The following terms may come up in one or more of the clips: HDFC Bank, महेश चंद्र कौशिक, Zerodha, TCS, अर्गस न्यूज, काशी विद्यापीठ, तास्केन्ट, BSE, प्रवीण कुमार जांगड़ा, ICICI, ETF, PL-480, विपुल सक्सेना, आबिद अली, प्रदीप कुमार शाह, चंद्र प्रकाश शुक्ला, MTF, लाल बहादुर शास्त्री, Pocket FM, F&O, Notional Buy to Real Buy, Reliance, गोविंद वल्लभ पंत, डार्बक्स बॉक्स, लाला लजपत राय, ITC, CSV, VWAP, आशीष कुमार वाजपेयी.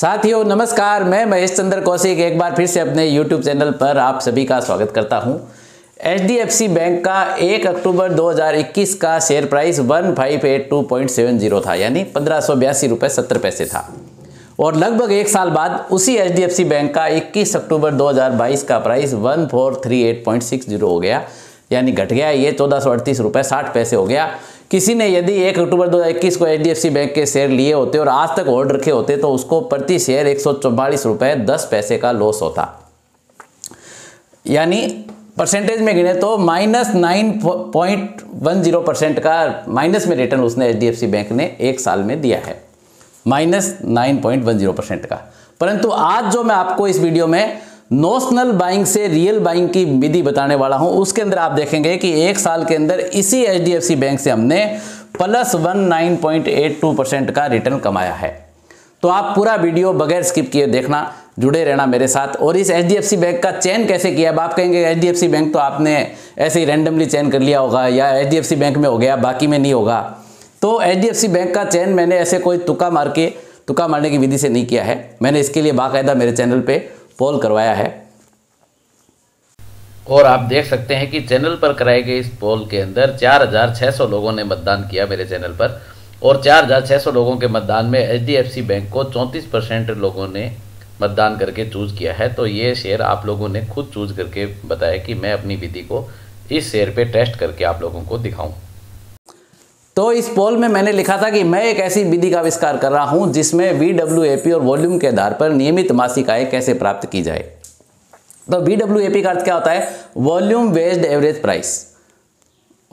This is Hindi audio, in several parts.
साथियों नमस्कार, मैं महेश चंद्र कौशिक एक बार फिर से अपने YouTube चैनल पर आप सभी का स्वागत करता हूं। HDFC बैंक का 1 अक्टूबर 2021 का शेयर प्राइस 1582.70 था, यानी 1582.70 था और लगभग एक साल बाद उसी HDFC बैंक का 21 अक्टूबर 2022 का प्राइस 1438.60 हो गया, यानी घट गया ये 1438.60 हो गया। किसी ने यदि 1 अक्टूबर 2021 को HDFC बैंक के शेयर लिए होते और आज तक होल्ड रखे होते तो उसको प्रति शेयर 144.10 का लॉस होता, यानी परसेंटेज में गिने तो -9.10% का माइनस में रिटर्न उसने HDFC बैंक ने एक साल में दिया है, -9.10% का। परंतु आज जो मैं आपको इस वीडियो में नोशनल बाइंग से रियल बाइंग की विधि बताने वाला हूं, उसके अंदर आप देखेंगे कि एक साल के अंदर इसी HDFC बैंक से हमने +19.82% का रिटर्न कमाया है। तो आप पूरा वीडियो बगैर स्किप किए देखना, जुड़े रहना मेरे साथ। और इस HDFC बैंक का चयन कैसे किया? अब आप कहेंगे HDFC बैंक तो आपने ऐसे ही रैंडमली चयन कर लिया होगा या HDFC बैंक में हो गया बाकी में नहीं होगा। तो HDFC बैंक का चयन मैंने ऐसे कोई तुक्का मारने की विधि से नहीं किया है। मैंने इसके लिए बाकायदा मेरे चैनल पर पोल करवाया है और आप देख सकते हैं कि चैनल पर कराए गए इस पोल के अंदर 4600 लोगों ने मतदान किया मेरे चैनल पर और 4600 लोगों के मतदान में HDFC बैंक को 34% लोगों ने मतदान करके चूज किया है। तो ये शेयर आप लोगों ने खुद चूज करके बताया कि मैं अपनी विधि को इस शेयर पे टेस्ट करके आप लोगों को दिखाऊं। तो इस पोल में मैंने लिखा था कि मैं एक ऐसी विधि का आविष्कार कर रहा हूं जिसमें VWAP और वॉल्यूम के आधार पर नियमित मासिक आय कैसे प्राप्त की जाए। तो VWAP का अर्थ क्या होता है? Volume based average price.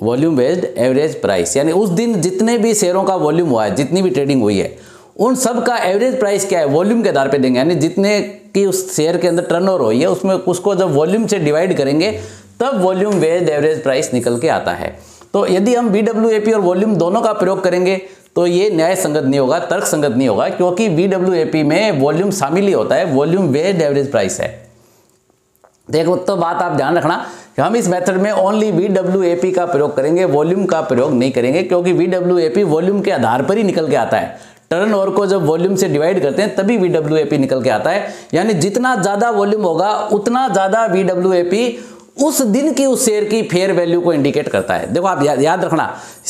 Volume based average price यानी उस दिन जितने भी शेयरों का वॉल्यूम हुआ है, जितनी भी ट्रेडिंग हुई है, उन सब का एवरेज प्राइस क्या है वॉल्यूम के आधार पर देंगे। यानी जितने की उस शेयर के अंदर टर्नओवर हुई है उसमें उसको जब वॉल्यूम से डिवाइड करेंगे तब वॉल्यूम बेस्ड एवरेज प्राइस निकल के आता है। तो यदि हम VWAP और वॉल्यूम दोनों का प्रयोग करेंगे तो ये न्याय संगत नहीं होगा, तर्क संगत नहीं होगा, क्योंकि VWAP में वॉल्यूम शामिल ही होता है, वॉल्यूम वेट एवरेज प्राइस है। देखो तो बात आप ध्यान रखना कि हम इस मेथड में ओनली VWAP का प्रयोग करेंगे, वॉल्यूम का प्रयोग नहीं करेंगे, क्योंकि VWAP वॉल्यूम के आधार पर ही निकल के आता है। टर्नओवर को जब वॉल्यूम से डिवाइड करते हैं तभी VWAP निकल के आता है, यानी जितना ज़्यादा वॉल्यूम होगा उतना ज़्यादा VWAP उस दिन की उस शेयर की फेयर वैल्यू को इंडिकेट करता है। देखो आप याद रखना,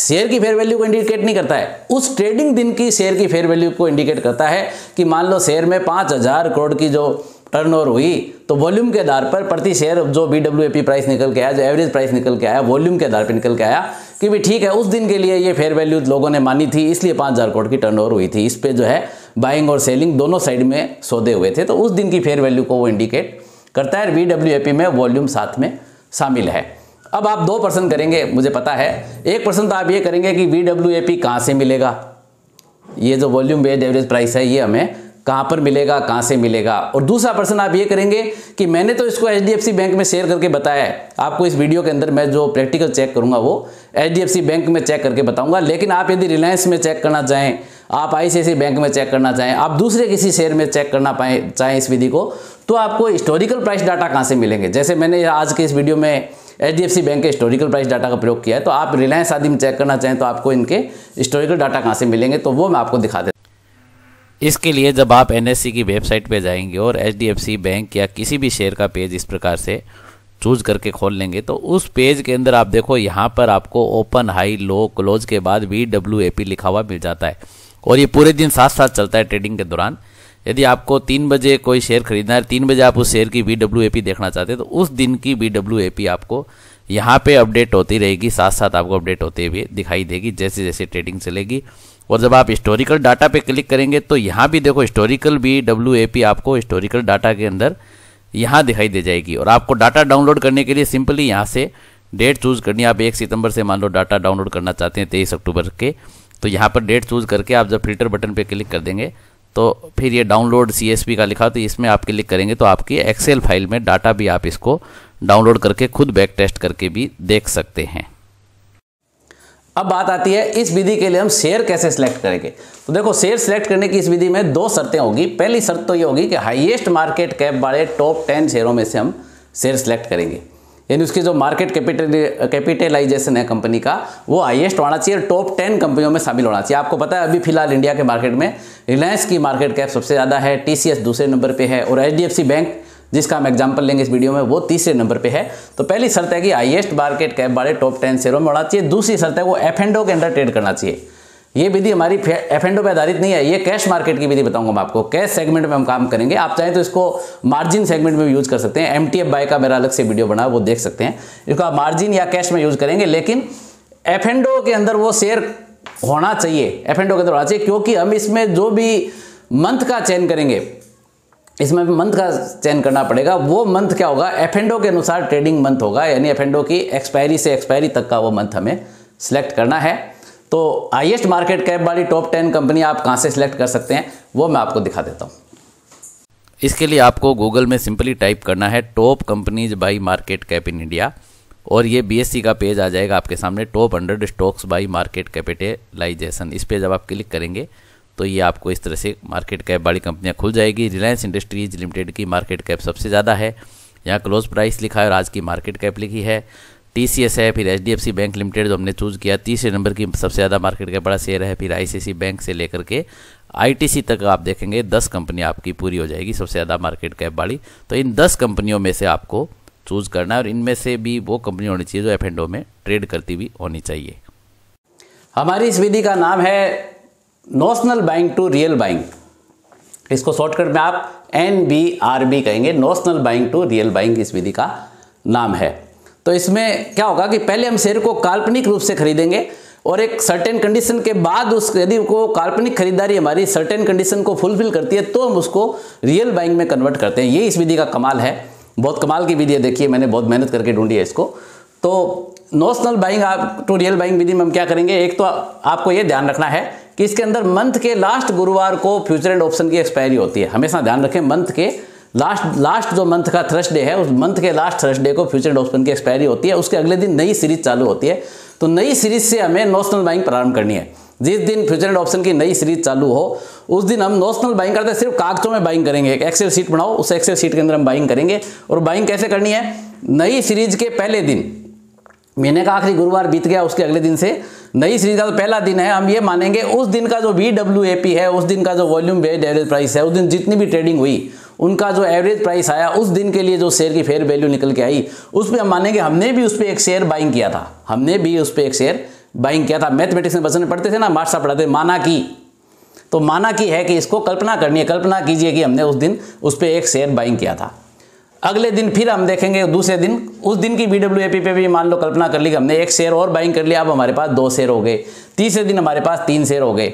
शेयर की फेयर वैल्यू को इंडिकेट नहीं करता है, उस ट्रेडिंग दिन की शेयर की फेयर वैल्यू को इंडिकेट करता है। कि मान लो शेयर में 5000 करोड़ की जो टर्नओवर हुई तो वॉल्यूम के आधार पर प्रति शेयर जो VWAP प्राइस निकल के आया, जो एवरेज प्राइस निकल के आया, वॉल्यूम के आधार पर निकल के आया कि भाई ठीक है उस दिन के लिए ये फेयर वैल्यू लोगों ने मानी थी, इसलिए 5000 करोड़ की टर्नओवर हुई थी, इस पर जो है बाइंग और सेलिंग दोनों साइड में सौदे हुए थे, तो उस दिन की फेयर वैल्यू को वो इंडिकेट करता है। VWAP में वॉल्यूम साथ में शामिल है। अब आप 2% करेंगे, मुझे पता है 1% आप ये करेंगे कि VWAP कहाँ से मिलेगा, ये जो वॉल्यूम बेस्ड एवरेज प्राइस है ये हमें कहाँ पर मिलेगा, कहाँ से मिलेगा। और दूसरा पर्सन आप ये करेंगे कि मैंने तो इसको HDFC बैंक में शेयर करके बताया है, आपको इस वीडियो के अंदर मैं जो प्रैक्टिकल चेक करूँगा वो HDFC बैंक में चेक करके बताऊँगा, लेकिन आप यदि रिलायंस में चेक करना चाहें, आप ICICI बैंक में चेक करना चाहें, आप दूसरे किसी शेयर में चेक करना चाहें इस विधि को, तो आपको हिस्टोरिकल प्राइस डाटा कहाँ से मिलेंगे। जैसे मैंने आज के इस वीडियो में HDFC बैंक के हिस्टोरिकल प्राइस डाटा का प्रयोग किया है, तो आप रिलायंस आदि में चेक करना चाहें तो आपको इनके हिस्टोरिकल डाटा कहाँ से मिलेंगे, तो वो मैं आपको दिखा देता हूँ। इसके लिए जब आप NSE की वेबसाइट पर जाएंगे और HDFC बैंक या किसी भी शेयर का पेज इस प्रकार से चूज करके खोल लेंगे तो उस पेज के अंदर आप देखो यहाँ पर आपको ओपन, हाई, लो, क्लोज के बाद VWAP लिखा हुआ मिल जाता है और ये पूरे दिन साथ साथ चलता है ट्रेडिंग के दौरान। यदि आपको 3 बजे कोई शेयर खरीदना है, 3 बजे आप उस शेयर की VWAP देखना चाहते हैं तो उस दिन की VWAP आपको यहाँ पे अपडेट होती रहेगी, साथ साथ आपको अपडेट होते हुए दिखाई देगी जैसे जैसे ट्रेडिंग चलेगी। और जब आप हिस्टोरिकल डाटा पे क्लिक करेंगे तो यहाँ भी देखो हिस्टोरिकल VWAP आपको हिस्टोरिकल डाटा के अंदर यहाँ दिखाई दे जाएगी। और आपको डाटा डाउनलोड करने के लिए सिंपली यहाँ से डेट चूज करनी है। आप 1 सितंबर से मान लो डाटा डाउनलोड करना चाहते हैं 23 अक्टूबर के, तो यहाँ पर डेट चूज करके आप जब फिल्टर बटन पे क्लिक कर देंगे तो फिर ये डाउनलोड CSV का लिखा, तो इसमें आप क्लिक करेंगे तो आपकी एक्सेल फाइल में डाटा भी आप इसको डाउनलोड करके खुद बैक टेस्ट करके भी देख सकते हैं। अब बात आती है इस विधि के लिए हम शेयर कैसे सिलेक्ट करेंगे। तो देखो शेयर सिलेक्ट करने की इस विधि में 2 शर्तें होगी। पहली शर्त तो ये होगी कि हाईएस्ट मार्केट कैप वाले टॉप 10 शेयरों में से हम शेयर सिलेक्ट करेंगे। यानी उसकी जो मार्केट कैपिटलाइजेशन है कंपनी का वो हाईएस्ट होना चाहिए, टॉप 10 कंपनियों में शामिल होना चाहिए। आपको पता है अभी फिलहाल इंडिया के मार्केट में रिलायंस की मार्केट कैप सबसे ज़्यादा है, टीसीएस दूसरे नंबर पे है और एचडीएफसी बैंक जिसका हम एग्जाम्पल लेंगे इस वीडियो में वो तीसरे नंबर पे है। तो पहली शर्त है कि हाईएस्ट मार्केट कैप वाले टॉप 10 शेयरों में होना चाहिए। दूसरी शर्त है वो F&O के अंडर ट्रेड करना चाहिए। ये विधि हमारी F&O पे आधारित नहीं है, ये कैश मार्केट की विधि बताऊंगा मैं आपको। कैश सेगमेंट में हम काम करेंगे, आप चाहें तो इसको मार्जिन सेगमेंट में भी यूज कर सकते हैं। MTF बाय का मेरा अलग से वीडियो बना वो देख सकते हैं। इसको आप मार्जिन या कैश में यूज करेंगे, लेकिन F&O के अंदर वो शेयर होना चाहिए, F&O के अंदर होना चाहिए, क्योंकि हम इसमें जो भी मंथ का चयन करेंगे, इसमें मंथ का चयन करना पड़ेगा। वो मंथ क्या होगा, F&O के अनुसार ट्रेडिंग मंथ होगा, यानी F&O की एक्सपायरी से एक्सपायरी तक का वो मंथ हमें सिलेक्ट करना है। तो हाईएस्ट मार्केट कैप वाली टॉप 10 कंपनी आप कहाँ से सिलेक्ट कर सकते हैं वो मैं आपको दिखा देता हूँ। इसके लिए आपको गूगल में सिंपली टाइप करना है top companies by market cap in India, और ये BSE का पेज आ जाएगा आपके सामने, top 100 stocks by market capitalization. इस पर जब आप क्लिक करेंगे तो ये आपको इस तरह से मार्केट कैप वाली कंपनियां खुल जाएगी। रिलायंस इंडस्ट्रीज लिमिटेड की मार्केट कैप सबसे ज़्यादा है, यहाँ क्लोज प्राइस लिखा है और आज की मार्केट कैप लिखी है। TCS है, फिर HDFC बैंक लिमिटेड जो हमने चूज़ किया तीसरे नंबर की सबसे ज़्यादा मार्केट कैप बड़ा शेयर है, फिर ICICI बैंक से लेकर के ITC तक आप देखेंगे 10 कंपनियाँ आपकी पूरी हो जाएगी सबसे ज़्यादा मार्केट कैप वाली। तो इन 10 कंपनियों में से आपको चूज़ करना है और इनमें से भी वो कंपनी होनी चाहिए जो F&O में ट्रेड करती हुई होनी चाहिए। हमारी इस विधि का नाम है notional buying to real buying, इसको शॉर्टकट में आप NBRB कहेंगे, notional buying to real buying इस विधि का नाम है। तो इसमें क्या होगा कि पहले हम शेयर को काल्पनिक रूप से खरीदेंगे और एक सर्टेन कंडीशन के बाद उस यदि को काल्पनिक खरीदारी हमारी सर्टेन कंडीशन को फुलफिल करती है तो हम उसको रियल बाइंग में कन्वर्ट करते हैं। ये इस विधि का कमाल है, बहुत कमाल की विधि है, देखिए मैंने बहुत मेहनत करके ढूंढी है इसको। तो नोशनल बाइंग आप टू रियल बाइंग विधि में हम क्या करेंगे, एक तो आपको ये ध्यान रखना है कि इसके अंदर मंथ के लास्ट गुरुवार को फ्यूचर एंड ऑप्शन की एक्सपायरी होती है। हमेशा ध्यान रखें मंथ के लास्ट जो मंथ का थर्सडे है उस मंथ के लास्ट थर्सडे को फ्यूचर एंड ऑप्शन की एक्सपायरी होती है, उसके अगले दिन नई सीरीज चालू होती है। तो नई सीरीज से हमें नोशनल बाइंग प्रारंभ करनी है। जिस दिन फ्यूचर एंड ऑप्शन की नई सीरीज चालू हो उस दिन हम नोशनल बाइंग करते हैं, सिर्फ कागजों में बाइंग करेंगे। एक एक्सेल शीट बनाओ, उस एक्सेल शीट के अंदर हम बाइंग करेंगे। और बाइंग कैसे करनी है, नई सीरीज के पहले दिन, महीने का आखिरी गुरुवार बीत गया उसके अगले दिन से नई सीरीज का जो पहला दिन है हम ये मानेंगे उस दिन का जो VWAP है, उस दिन का जो वॉल्यूम वेटेड एवरेज प्राइस है, उस दिन जितनी भी ट्रेडिंग हुई उनका जो एवरेज प्राइस आया, उस दिन के लिए जो शेयर की फेयर वैल्यू निकल के आई उस पर हम मानेंगे हमने भी उस पर एक शेयर बाइंग किया था, हमने भी उस पर एक शेयर बाइंग किया था। मैथमेटिक्स में बचपन में पढ़ते थे ना, मार्क्स पढ़ाते माना की, तो माना की है कि इसको कल्पना करनी है, कल्पना कीजिए कि हमने उस दिन उस पर एक शेयर बाइंग किया था। अगले दिन फिर हम देखेंगे दूसरे दिन उस दिन की VWAP पे भी मान लो कल्पना कर ली कि हमने एक शेयर और बाइंग कर लिया, अब हमारे पास 2 शेयर हो गए, तीसरे दिन हमारे पास 3 शेयर हो गए।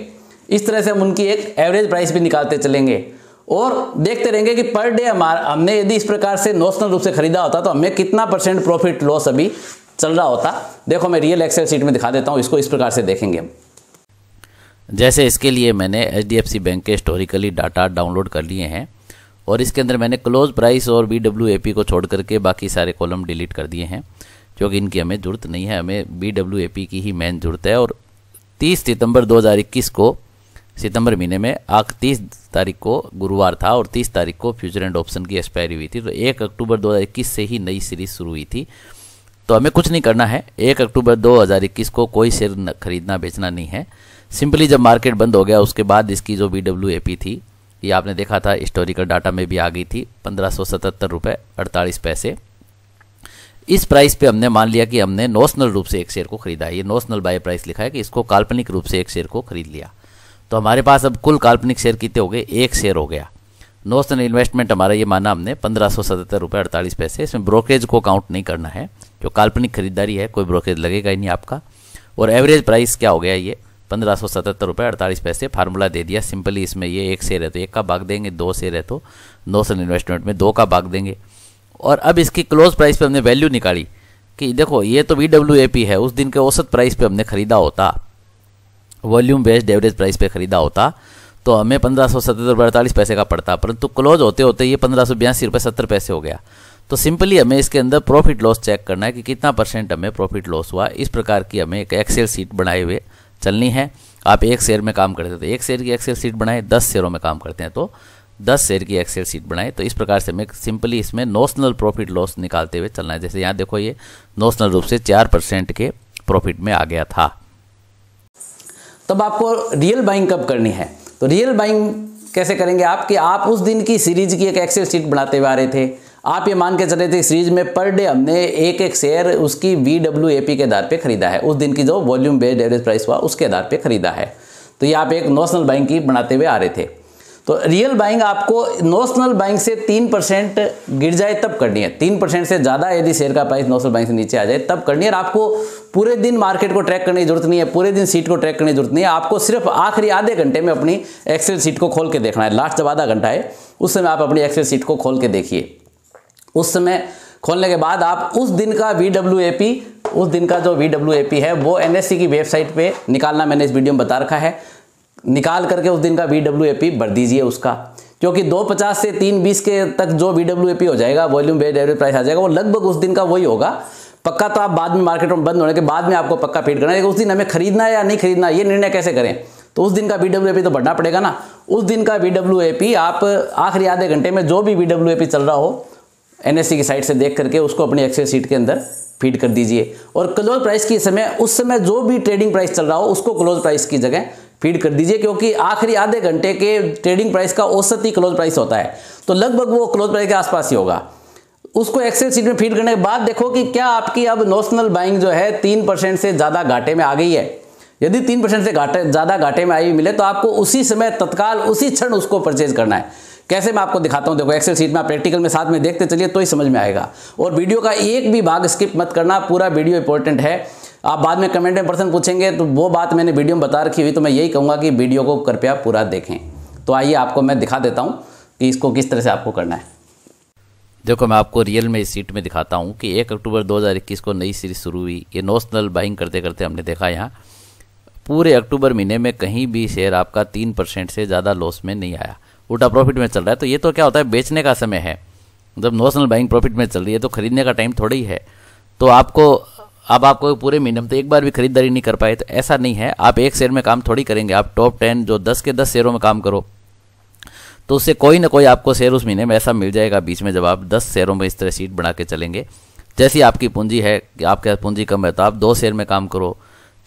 इस तरह से हम उनकी एक एवरेज प्राइस भी निकालते चलेंगे और देखते रहेंगे कि पर डे हमने यदि इस प्रकार से नोशनल रूप से खरीदा होता तो हमें कितना % प्रॉफिट लॉस अभी चल रहा होता। देखो मैं रियल एक्सेल शीट में दिखा देता हूँ, इसको इस प्रकार से देखेंगे हम। जैसे इसके लिए मैंने HDFC बैंक के हिस्टोरिकली डाटा डाउनलोड कर लिए हैं और इसके अंदर मैंने क्लोज प्राइस और VWAP को छोड़ करके बाकी सारे कॉलम डिलीट कर दिए हैं क्योंकि इनकी हमें ज़रूरत नहीं है, हमें VWAP की ही मेन ज़रूरत है। और 30 सितंबर 2021 को सितंबर महीने में 30 तारीख को गुरुवार था और 30 तारीख को फ्यूचर एंड ऑप्शन की एक्सपायरी हुई थी। तो 1 अक्टूबर 2021 से ही नई सीरीज शुरू हुई थी। तो हमें कुछ नहीं करना है, 1 अक्टूबर 2021 को कोई शेयर खरीदना बेचना नहीं है। सिंपली जब मार्केट बंद हो गया उसके बाद इसकी जो VWAP थी ये आपने देखा था हिस्टोरिकल डाटा में भी आ गई थी, 1577 रुपये 48 पैसे। इस प्राइस पे हमने मान लिया कि हमने नोशनल रूप से एक शेयर को खरीदा है, ये नोशनल बाय प्राइस लिखा है कि इसको काल्पनिक रूप से एक शेयर को खरीद लिया। तो हमारे पास अब कुल काल्पनिक शेयर कितने हो गए, एक शेयर हो गया। नोशनल इन्वेस्टमेंट हमारा ये माना हमने 1577 रुपये 48 पैसे, इसमें ब्रोकरेज को काउंट नहीं करना है, जो काल्पनिक खरीदारी है कोई ब्रोकरेज लगेगा ही नहीं आपका। और एवरेज प्राइस क्या हो गया, ये 1577 रुपये 48 पैसे फार्मूला दे दिया सिंपली। इसमें ये एक शेयर है तो एक का भाग देंगे, 2 शेयर है तो नोशनल इन्वेस्टमेंट में 2 का भाग देंगे। और अब इसकी क्लोज प्राइस पे हमने वैल्यू निकाली कि देखो ये तो VWAP है, उस दिन के औसत प्राइस पे हमने खरीदा होता, वॉल्यूम बेस्ड एवरेज प्राइस पे खरीदा होता तो हमें 1577 रुपये 48 पैसे का पड़ता, परंतु क्लोज होते होते ये 1582 रुपये 70 पैसे हो गया। तो सिंपली हमें इसके अंदर प्रॉफिट लॉस चेक करना है कि कितना % हमें प्रॉफिट लॉस हुआ। इस प्रकार की हमें एक एक्सेल शीट बनाए हुए चलनी है। आप एक शेयर में काम करते हैं तो एक शेयर की एक्सेल शीट बनाएं, 10 शेयरों में काम करते हैं तो 10 शेयर की एक्सेल सीट बनाए। तो इस प्रकार से हमें सिंपली इसमें नोशनल प्रॉफिट लॉस निकालते हुए चलना है। जैसे यहाँ देखो ये नोशनल रूप से 4% के प्रॉफिट में आ गया था। तब आपको रियल बाइंग कब करनी है, तो रियल बाइंग कैसे करेंगे आपके, आप उस दिन की सीरीज की एक एक्सेल सीट बनाते हुए आ रहे थे। आप ये मान के चले थे सीरीज में पर डे हमने एक एक शेयर उसकी VWAP के आधार पे खरीदा है, उस दिन की जो वॉल्यूम बेस्ड एवरेज प्राइस हुआ उसके आधार पे खरीदा है। तो ये आप एक नोशनल बाइंग की बनाते हुए आ रहे थे। तो रियल बाइंग आपको नोशनल बाइंग से 3% गिर जाए तब करनी है। 3% से ज़्यादा यदि शेयर का प्राइस नोशनल बाइंग से नीचे आ जाए तब करनी है। और आपको पूरे दिन मार्केट को ट्रैक करने की जरूरत नहीं है, पूरे दिन सीट को ट्रैक करने की जरूरत नहीं है। आपको सिर्फ आखिरी आधे घंटे में अपनी एक्सेल सीट को खोल के देखना है। लास्ट जब आधा घंटा है उस समय आप अपनी एक्सेल सीट को खोल के देखिए। उस समय खोलने के बाद आप उस दिन का VWAP है वो NSE की वेबसाइट पे निकालना मैंने इस वीडियो में बता रखा है। निकाल करके उस दिन का VWAP भर दीजिए उसका, क्योंकि 2.50 से 3.20 के तक जो VWAP हो जाएगा, वॉल्यूम बेस्ड एवरेज प्राइस आ जाएगा, वो लगभग उस दिन का वही होगा पक्का। तो आप बाद में मार्केट में बंद होने के बाद में आपको पक्का फीड करना है उस दिन हमें खरीदना है या नहीं खरीदना, ये निर्णय कैसे करें। तो उस दिन का VWAP तो बढ़ना पड़ेगा ना। उस दिन का VWAP आप आखिरी आधे घंटे में जो भी VWAP चल रहा हो NSE की साइट से देख करके उसको अपनी एक्सेल शीट के अंदर फीड कर दीजिए। और क्लोज प्राइस की समय उस समय जो भी ट्रेडिंग प्राइस चल रहा हो उसको क्लोज प्राइस की जगह फीड कर दीजिए, क्योंकि आखिरी आधे घंटे के ट्रेडिंग प्राइस का औसत ही क्लोज प्राइस होता है। तो लगभग वो क्लोज प्राइस के आसपास ही होगा। उसको एक्सेल शीट में फीड करने के बाद देखो कि क्या आपकी अब नोशनल बाइंग जो है 3% से ज़्यादा घाटे में आ गई है। यदि 3% से ज़्यादा घाटे में आई हुई मिले तो आपको उसी समय तत्काल उसी क्षण उसको परचेज करना है। कैसे मैं आपको दिखाता हूं, देखो एक्सेल शीट में, प्रैक्टिकल में साथ में देखते चलिए तो ही समझ में आएगा। और वीडियो का एक भी भाग स्किप मत करना, पूरा वीडियो इंपॉर्टेंट है। आप बाद में कमेंट में पर्सन पूछेंगे तो वो बात मैंने वीडियो में बता रखी हुई, तो मैं यही कहूँगा कि वीडियो को कृपया पूरा देखें। तो आइए आपको मैं दिखा देता हूँ कि इसको किस तरह से आपको करना है। देखो मैं आपको रियल में इस सीट में दिखाता हूँ कि 1 अक्टूबर 2021 को नई सीरीज शुरू हुई। ये नोशनल बाइंग करते करते हमने देखा यहाँ पूरे अक्टूबर महीने में कहीं भी शेयर आपका 3% से ज़्यादा लॉस में नहीं आया, उल्टा प्रॉफिट में चल रहा है। तो ये तो क्या होता है, बेचने का समय है। जब नोशनल बाइंग प्रॉफिट में चल रही है तो खरीदने का टाइम थोड़ा ही है। तो आपको अब आपको पूरे महीने में तो एक बार भी खरीदारी नहीं कर पाए, तो ऐसा नहीं है आप एक शेयर में काम थोड़ी करेंगे। आप टॉप 10 जो 10 के 10 शेयरों में काम करो तो उससे कोई ना कोई आपको शेयर उस महीने में ऐसा मिल जाएगा बीच में, जब आप 10 शेयरों में इस तरह सीट बना के चलेंगे। जैसी आपकी पूंजी है, आपके पास पूंजी कम है तो आप 2 शेयर में काम करो,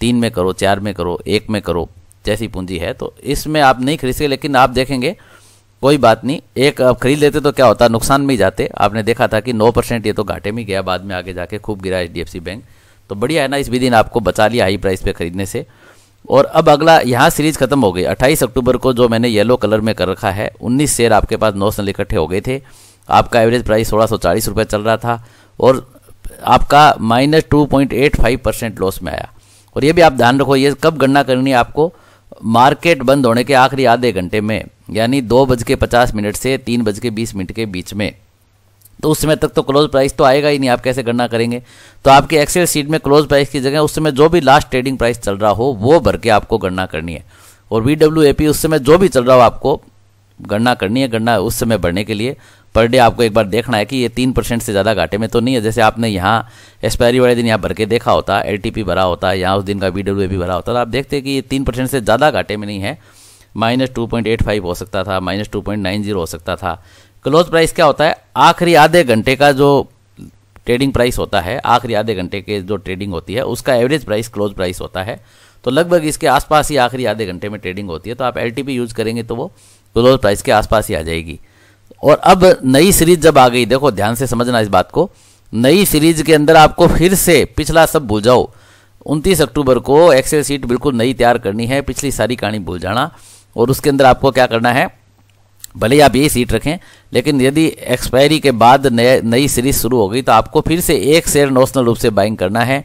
3 में करो, 4 में करो, 1 में करो, जैसी पूंजी है। तो इसमें आप नहीं खरीद सके, लेकिन आप देखेंगे कोई बात नहीं, एक आप खरीद लेते तो क्या होता, नुकसान में ही जाते। आपने देखा था कि 9% ये तो घाटे में गया, बाद में आगे जाके खूब गिरा HDFC बैंक। तो बढ़िया है ना, इस भी दिन आपको बचा लिया हाई प्राइस पे खरीदने से। और अब अगला यहाँ सीरीज खत्म हो गई 28 अक्टूबर को, जो मैंने येलो कलर में कर रखा है। 19 शेयर आपके पास नोशनल इकट्ठे हो गए थे। आपका एवरेज प्राइस 1640 रुपये चल रहा था और आपका -2.85% लॉस में आया। और ये भी आप ध्यान रखो, ये कब गणना करनी है आपको, मार्केट बंद होने के आखिरी आधे घंटे में, यानी 2:50 से 3:20 के बीच में। तो उस समय तक तो क्लोज प्राइस तो आएगा ही नहीं, आप कैसे गणना करेंगे। तो आपके एक्सेल शीट में क्लोज प्राइस की जगह उस समय जो भी लास्ट ट्रेडिंग प्राइस चल रहा हो वो भर के आपको गणना करनी है। और VWAP उस समय जो भी चल रहा हो आपको गणना करनी है। गणना उस समय भरने के लिए पर डे आपको एक बार देखना है कि ये 3% से ज़्यादा घाटे में तो नहीं है। जैसे आपने यहाँ एक्सपायरी वाले दिन यहाँ भर के देखा होता, LTP भरा होता, यहाँ उस दिन का VWAP भरा होता, तो आप देखते हैं कि ये 3% से ज़्यादा घाटे में नहीं है। -2.85 हो सकता था, -2.90 हो सकता था। क्लोज प्राइस क्या होता है, आखिरी आधे घंटे का जो ट्रेडिंग प्राइस होता है, आखिरी आधे घंटे के जो ट्रेडिंग होती है उसका एवरेज प्राइस क्लोज प्राइस होता है। तो लगभग इसके आसपास ही आखिरी आधे घंटे में ट्रेडिंग होती है। तो आप LTP यूज़ करेंगे तो वो क्लोज प्राइस के आसपास ही आ जाएगी। और अब नई सीरीज जब आ गई, देखो ध्यान से समझना इस बात को, नई सीरीज के अंदर आपको फिर से पिछला सब भूल जाओ। 29 अक्टूबर को एक्सेल शीट बिल्कुल नई तैयार करनी है, पिछली सारी कहानी भूल जाना। और उसके अंदर आपको क्या करना है, भले ही आप यही सीट रखें, लेकिन यदि एक्सपायरी के बाद नई सीरीज शुरू हो गई तो आपको फिर से एक शेयर नोशनल रूप से बाइंग करना है।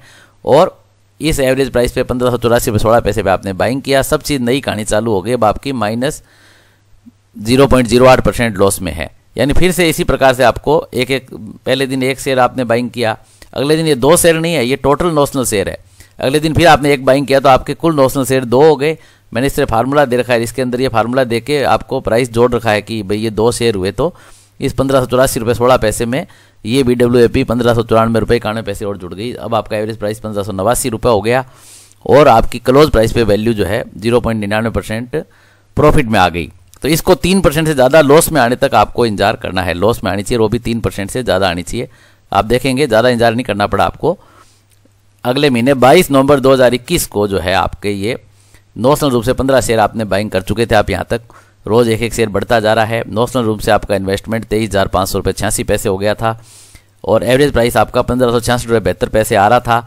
और इस एवरेज प्राइस पे 1584.16 पे आपने बाइंग किया, सब चीज़ नई कहानी चालू हो गई। अब आपकी -0.08% लॉस में है। यानी फिर से इसी प्रकार से आपको एक पहले दिन 1 शेयर आपने बाइंग किया, अगले दिन ये 2 शेयर नहीं है, ये टोटल नोशनल शेयर है। अगले दिन फिर आपने 1 बाइंग किया तो आपके कुल नोशनल शेयर 2 हो गए। मैंने इस तरह फार्मूला दे रखा है, इसके अंदर ये फार्मूला दे के आपको प्राइस जोड़ रखा है कि भाई ये 2 शेयर हुए तो इस 1584.16 में ये VWAP 1594.91 और जुड़ गई। अब आपका एवरेज प्राइस 1589 रुपये हो गया और आपकी क्लोज प्राइस पे वैल्यू जो है 0.99% प्रॉफिट में आ गई। तो इसको 3% से ज़्यादा लॉस में आने तक आपको इंतजार करना है, लॉस में आनी चाहिए, वो भी 3% से ज़्यादा आनी चाहिए। आप देखेंगे ज़्यादा इंतजार नहीं करना पड़ा आपको। अगले महीने 22 नवंबर 2021 को जो है आपके ये नॉशनल रूप से 15 शेयर आपने बाइंग कर चुके थे। आप यहाँ तक रोज़ एक एक शेयर बढ़ता जा रहा है। नॉशनल रूप से आपका इन्वेस्टमेंट 23,500 रुपये 86 पैसे हो गया था और एवरेज प्राइस आपका 1566 रुपये 72 पैसे आ रहा था।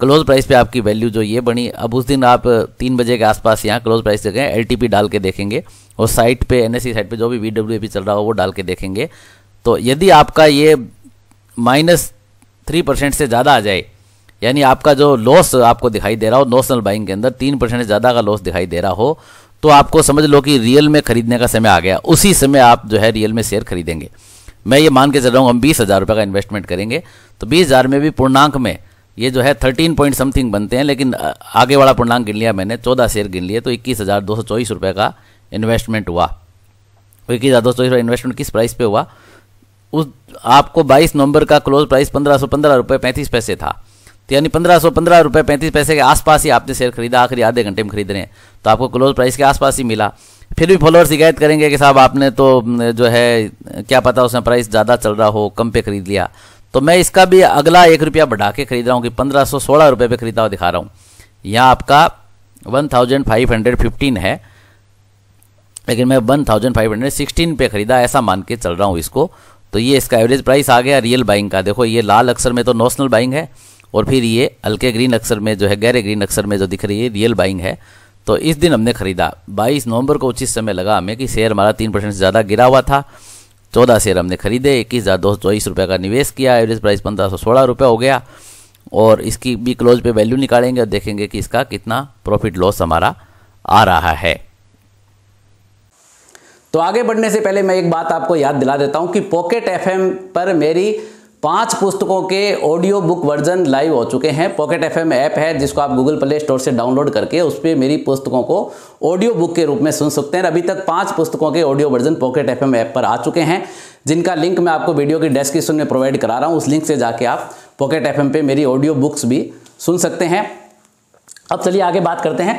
क्लोज प्राइस पे आपकी वैल्यू जो ये बनी, अब उस दिन आप 3 बजे के आसपास यहाँ क्लोज प्राइस जगह LTP डाल के देखेंगे और साइट पे NSE साइट पे जो भी VWAP चल रहा हो वो डाल के देखेंगे। तो यदि आपका ये -3% से ज़्यादा आ जाए, यानी आपका जो लॉस आपको दिखाई दे रहा हो नॉशनल बाइंग के अंदर 3% से ज़्यादा का लॉस दिखाई दे रहा हो, तो आपको समझ लो कि रियल में खरीदने का समय आ गया। उसी समय आप जो है रियल में शेयर खरीदेंगे। मैं ये मान के चल रहा हूँ हम 20,000 रुपये का इन्वेस्टमेंट करेंगे, तो 20,000 में भी पूर्णांक में ये जो है 13 पॉइंट समथिंग बनते हैं, लेकिन आगे वाला पूर्णांक गिन लिया मैंने, 14 शेयर गिन लिए, तो 21,224 रुपये का इन्वेस्टमेंट हुआ। 21,224 रुपये इन्वेस्टमेंट किस प्राइस पे हुआ? उस आपको 22 नवंबर का क्लोज प्राइस 1,515 रुपये 35 पैसे था, तो यानी 1,515 रुपये 35 पैसे के आसपास ही आपने शेयर खरीदा। आखिरी आधे घंटे में खरीद रहे हैं, तो आपको क्लोज प्राइस के आसपास ही मिला। फिर भी फॉलोअर शिकायत करेंगे कि साहब आपने तो जो है क्या पता उसमें प्राइस ज़्यादा चल रहा हो, कम पे खरीद लिया। तो मैं इसका भी अगला 1 रुपया बढ़ा के खरीद रहा हूँ कि 1,516 रुपये पे खरीदा हुआ दिखा रहा हूँ। यहाँ आपका 1,515 है, लेकिन मैं 1,516 पे खरीदा, ऐसा मान के चल रहा हूँ इसको। तो ये इसका एवरेज प्राइस आ गया रियल बाइंग का। देखो ये लाल अक्षर में तो नॉशनल बाइंग है और फिर ये हल्के ग्रीन अक्षर में जो है, गहरे ग्रीन अक्षर में जो दिख रही है रियल बाइंग है। तो इस दिन हमने खरीदा 22 नवंबर को। उचित समय लगा हमें कि शेयर हमारा 3% से ज़्यादा गिरा हुआ था। 14 शेयर हमने खरीदे, 21,224 रुपये का निवेश किया, एवरेज प्राइस 1,516 रुपये हो गया। और इसकी भी क्लोज पे वैल्यू निकालेंगे और देखेंगे कि इसका कितना प्रॉफिट लॉस हमारा आ रहा है। तो आगे बढ़ने से पहले मैं एक बात आपको याद दिला देता हूं कि पॉकेट FM पर मेरी 5 पुस्तकों के ऑडियो बुक वर्जन लाइव हो चुके हैं। पॉकेट FM ऐप है जिसको आप गूगल प्ले स्टोर से डाउनलोड करके उस पर मेरी पुस्तकों को ऑडियो बुक के रूप में सुन सकते हैं। अभी तक 5 पुस्तकों के audio version pocket FM app पर आ चुके हैं, जिनका लिंक मैं आपको वीडियो की डिस्क्रिप्शन में प्रोवाइड करा रहा हूँ। उस लिंक से जाके आप पॉकेट FM पे मेरी ऑडियो बुक्स भी सुन सकते हैं। अब चलिए आगे बात करते हैं।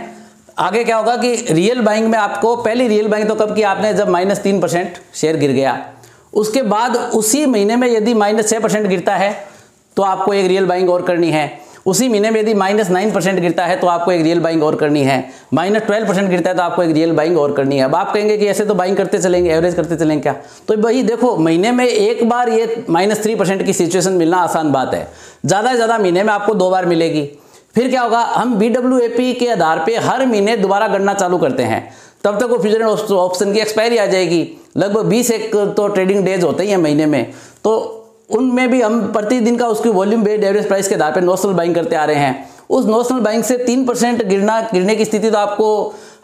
आगे क्या होगा कि रियल बाइंग में आपको पहली रियल बाइंग तो कब की आपने, जब -3% शेयर गिर गया, उसके बाद उसी महीने में यदि -6% गिरता है तो आपको एक रियल बाइंग और करनी है। उसी महीने में यदि -9% गिरता है तो आपको एक रियल बाइंग और करनी है। -12% गिरता है तो आपको एक रियल बाइंग और करनी है। अब आप कहेंगे कि ऐसे तो बाइंग करते चलेंगे, एवरेज करते चलेंगे क्या? तो भाई देखो, महीने में एक बार ये -3% की सिचुएशन मिलना आसान बात है, ज़्यादा से ज़्यादा महीने में आपको 2 बार मिलेगी। फिर क्या होगा, हम BWAP के आधार पर हर महीने दोबारा गणना चालू करते हैं, तब तक वो फ्यूचर ऑप्शन की एक्सपायरी आ जाएगी। लगभग 20 तो ट्रेडिंग डेज होते ही हैं महीने में, तो उनमें भी हम प्रतिदिन का उसकी वॉल्यूम बेस्ड एवरेज प्राइस के आधार पर नॉशनल बाइंग करते आ रहे हैं। उस नॉशनल बाइंग से 3% गिरने की स्थिति तो आपको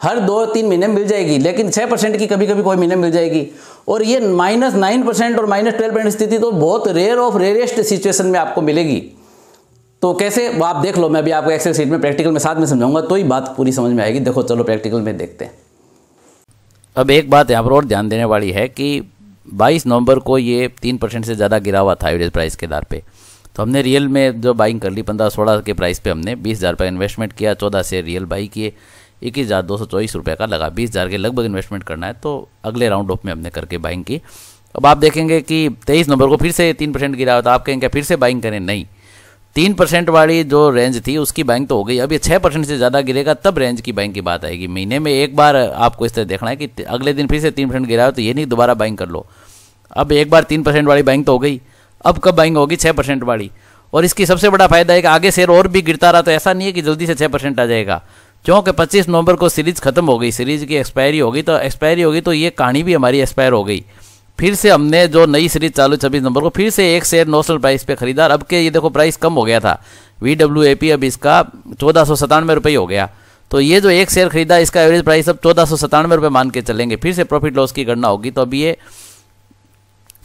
हर 2-3 महीने मिल जाएगी, लेकिन 6% की कभी कभी कोई महीने मिल जाएगी। और ये -9% और -12% स्थिति तो बहुत रेयर ऑफ रेयरेस्ट सिचुएशन में आपको मिलेगी। तो कैसे वो आप देख लो, मैं अभी आपको एक्सेल सीट में प्रैक्टिकल में साथ में समझाऊंगा तो ही बात पूरी समझ में आएगी। देखो चलो प्रैक्टिकल में देखते हैं। अब एक बात यहाँ पर और ध्यान देने वाली है कि 22 नवंबर को ये 3% से ज़्यादा गिरा हुआ था एवरेज प्राइस के आधार पे, तो हमने रियल में जो बाइंग कर ली 15-16 के प्राइस पे, हमने 20,000 रुपये इन्वेस्टमेंट किया, 14 से रियल बाई किए, 21,224 रुपये का लगा, 20,000 के लगभग इन्वेस्टमेंट करना है, तो अगले राउंड ऑफ में हमने करके बाइंग की। अब आप देखेंगे कि 23 नवंबर को फिर से 3% गिरा हुआ था। आप कहेंगे फिर से बाइंग करें, नहीं, 3% वाली जो रेंज थी उसकी बाइंग तो हो गई। अब ये 6% से ज़्यादा गिरेगा तब रेंज की बाइंग की बात आएगी। महीने में एक बार आपको इस तरह देखना है कि अगले दिन फिर से 3% गिरा हो तो ये नहीं दोबारा बाइंग कर लो। अब एक बार 3% वाली बाइंग तो हो गई, अब कब बाइंग होगी? 6% वाली। और इसकी सबसे बड़ा फायदा है कि आगे शेयर और भी गिरता रहा तो ऐसा नहीं है कि जल्दी से 6% आ जाएगा, क्योंकि 25 नवंबर को सीरीज़ खत्म हो गई, सीरीज़ की एक्सपायरी होगी, तो एक्सपायरी होगी तो ये कहानी भी हमारी एक्सपायर हो गई। फिर से हमने जो नई सीरीज चालू 26 नंबर को फिर से एक शेयर नॉशनल प्राइस पे खरीदा। अब के ये देखो प्राइस कम हो गया था VWAP, अब इसका 1,497 रुपये हो गया। तो ये जो एक शेयर खरीदा इसका एवरेज प्राइस अब 1,497 रुपये मान के चलेंगे। फिर से प्रॉफिट लॉस की गणना होगी तो अब ये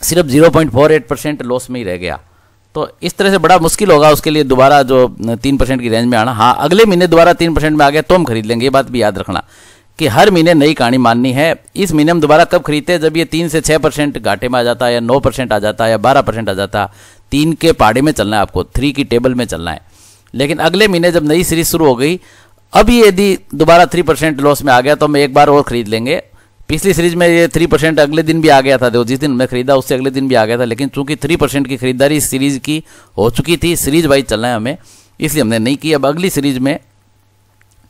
सिर्फ 0.48% लॉस में ही रह गया। तो इस तरह से बड़ा मुश्किल होगा उसके लिए दोबारा जो 3% की रेंज में आना। हाँ, अगले महीने दोबारा 3% में आ गया तो हम खरीद लेंगे, ये बात भी याद रखना कि हर महीने नई कहानी माननी है। इस महीने हम दोबारा कब खरीदते हैं, जब ये 3 से 6% घाटे में आ जाता है, या 9% आ जाता है, या 12% आ जाता है। 3 के पहाड़े में चलना है आपको, 3 की टेबल में चलना है। लेकिन अगले महीने जब नई सीरीज शुरू हो गई, अब यदि दोबारा 3% लॉस में आ गया तो हम एक बार और खरीद लेंगे। पिछली सीरीज में ये 3% अगले दिन भी आ गया था, जो जिस दिन मैं खरीदा उससे अगले दिन भी आ गया था, लेकिन चूंकि 3% की खरीदारी इस सीरीज की हो चुकी थी, सीरीज वाइज चलना है हमें, इसलिए हमने नहीं की। अब अगली सीरीज में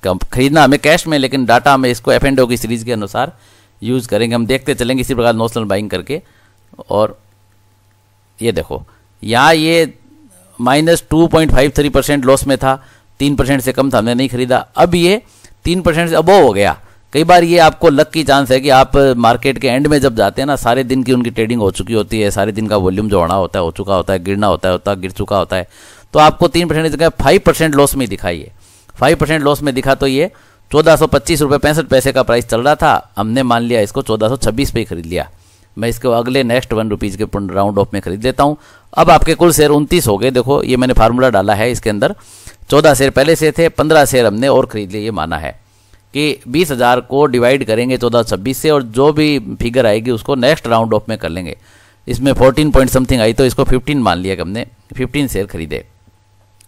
खरीदना हमें कैश में, लेकिन डाटा हमें इसको F&O की सीरीज के अनुसार यूज़ करेंगे, हम देखते चलेंगे इसी प्रकार नोशनल बाइंग करके। और ये देखो यहाँ ये -2.53% लॉस में था, 3% से कम था, हमने नहीं खरीदा। अब ये 3% से अबव हो गया। कई बार ये आपको लक की चांस है कि आप मार्केट के एंड में जब जाते हैं ना, सारे दिन की उनकी ट्रेडिंग हो चुकी होती है, सारे दिन का वॉल्यूम जो होना होता है हो चुका होता है, गिरना होता है गिर चुका होता है, तो आपको 3% की जगह 5% लॉस में दिखाइए। 5% लॉस में दिखा तो ये 1425.65 रुपये का प्राइस चल रहा था, हमने मान लिया इसको 1426 पे खरीद लिया। मैं इसको अगले नेक्स्ट 1 रुपीज़ के राउंड ऑफ में खरीद लेता हूँ। अब आपके कुल शेयर 29 हो गए। देखो ये मैंने फार्मूला डाला है, इसके अंदर 14 शेयर पहले से थे, 15 शेयर हमने और खरीद लिए। ये माना है कि 20,000 को डिवाइड करेंगे 1426 से और जो भी फिगर आएगी उसको नेक्स्ट राउंड ऑफ में कर लेंगे। इसमें 14 पॉइंट समथिंग आई तो इसको 15 मान लिया कि हमने 15 शेयर खरीदे,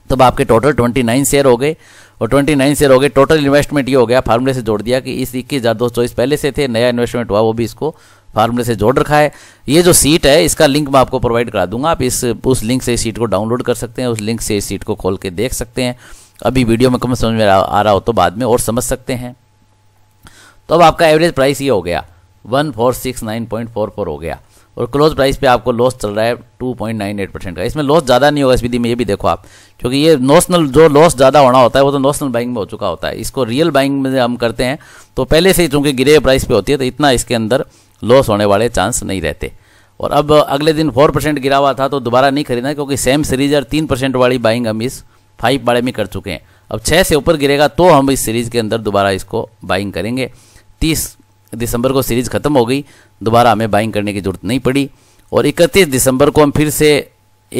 तब आपके टोटल 29 शेयर हो गए। और 29 शेयर हो गए, टोटल इन्वेस्टमेंट ये हो गया, फार्मूले से जोड़ दिया कि इस 21,224 पहले से थे, नया इन्वेस्टमेंट हुआ वो भी इसको फार्मूले से जोड़ रखा है। ये जो सीट है इसका लिंक मैं आपको प्रोवाइड करा दूंगा, आप उस लिंक से इस सीट को डाउनलोड कर सकते हैं, उस लिंक से इस सीट को खोल के देख सकते हैं। अभी वीडियो में कम समझ में आ रहा हो तो बाद में और समझ सकते हैं। तो अब आपका एवरेज प्राइस ये हो गया 1469.44 हो गया और क्लोज प्राइस पे आपको लॉस चल रहा है 2.98% का। इसमें लॉस ज़्यादा नहीं होगा इस विधि में, ये भी देखो आप, क्योंकि ये नोशनल जो लॉस ज़्यादा होना होता है वो तो नोशनल बाइंग में हो चुका होता है, इसको रियल बाइंग में हम करते हैं तो पहले से ही चूँकि गिरे प्राइस पे होती है तो इतना इसके अंदर लॉस होने वाले चांस नहीं रहते। और अब अगले दिन 4% गिरा हुआ था तो दोबारा नहीं खरीदना, क्योंकि सेम सीरीज और 3% वाली बाइंग हम इस 5 वाले में कर चुके हैं। अब 6 से ऊपर गिरेगा तो हम इस सीरीज़ के अंदर दोबारा इसको बाइंग करेंगे। 30 दिसंबर को सीरीज़ ख़त्म हो गई, दोबारा हमें बाइंग करने की ज़रूरत नहीं पड़ी। और 31 दिसंबर को हम फिर से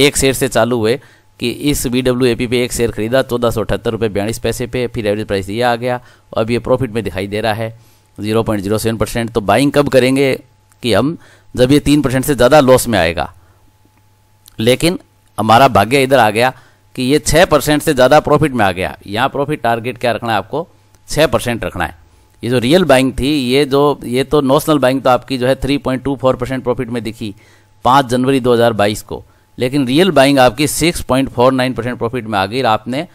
एक शेयर से चालू हुए कि इस VWAP पे एक शेयर खरीदा 1478.42 रुपये पे, फिर एवरेज प्राइस ये आ गया। अब ये प्रॉफिट में दिखाई दे रहा है 0.07%। तो बाइंग कब करेंगे कि हम जब ये 3% से ज़्यादा लॉस में आएगा, लेकिन हमारा भाग्य इधर आ गया कि ये 6% से ज़्यादा प्रॉफिट में आ गया। यहाँ प्रॉफिट टारगेट क्या रखना है आपको, 6% रखना है। ये जो रियल बाइंग थी, ये तो नोशनल बाइंग तो आपकी जो है 3.24% प्रॉफिट में दिखी 5 जनवरी 2022 को, लेकिन रियल बाइंग आपकी 6.49% प्रॉफिट में आ गई। आपने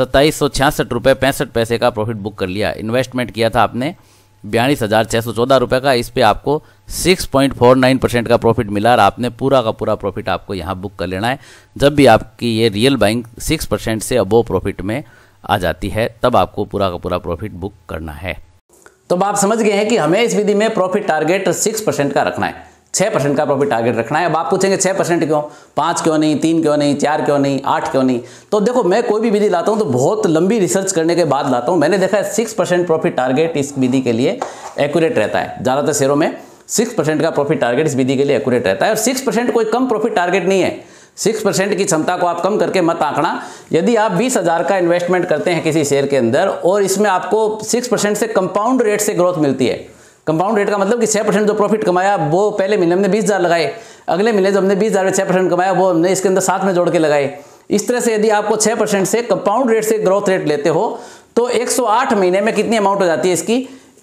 2766.65 रुपये का प्रॉफिट बुक कर लिया। इन्वेस्टमेंट किया था आपने 42,614 रुपये का, इस पर आपको 6.49% का प्रॉफिट मिला और आपने पूरा का पूरा प्रॉफिट आपको यहाँ बुक कर लेना है। जब भी आपकी ये रियल बाइंग 6% से अबोव प्रॉफिट में आ जाती है तब आपको पूरा का पूरा प्रॉफिट बुक करना है। तो आप समझ गए हैं कि हमें इस विधि में प्रॉफिट टारगेट 6% का रखना है, 6% का प्रॉफिट टारगेट रखना है। अब आप पूछेंगे 6% क्यों, 5 क्यों नहीं, 3 क्यों नहीं, 4 क्यों नहीं, 8 क्यों नहीं। तो देखो मैं कोई भी विधि लाता हूं तो बहुत लंबी रिसर्च करने के बाद लाता हूं। मैंने देखा है 6% प्रॉफिट टारगेट इस विधि के लिए एक्यूरेट रहता है, ज़्यादातर शेयरों में 6% का प्रॉफिट टारगेट इस विधि के लिए एक्यूरेट रहता है। और 6% कोई कम प्रॉफिट टारगेट नहीं है। 6% की क्षमता को आप कम करके मत आंकना। यदि आप 20,000 का इन्वेस्टमेंट करते हैं किसी शेयर के अंदर और इसमें आपको 6% से कंपाउंड रेट से ग्रोथ मिलती है, कंपाउंड रेट का मतलब कि 6% जो प्रॉफिट कमाया वो पहले महीने हमने 20,000 लगाए, अगले महीने जब हमने 20,000 में 6% कमाया वो हमने इसके अंदर 7 में जोड़ के लगाए। इस तरह से यदि आपको 6% से कंपाउंड रेट से ग्रोथ रेट लेते हो तो 108 महीने में कितनी अमाउंट हो जाती है इसकी,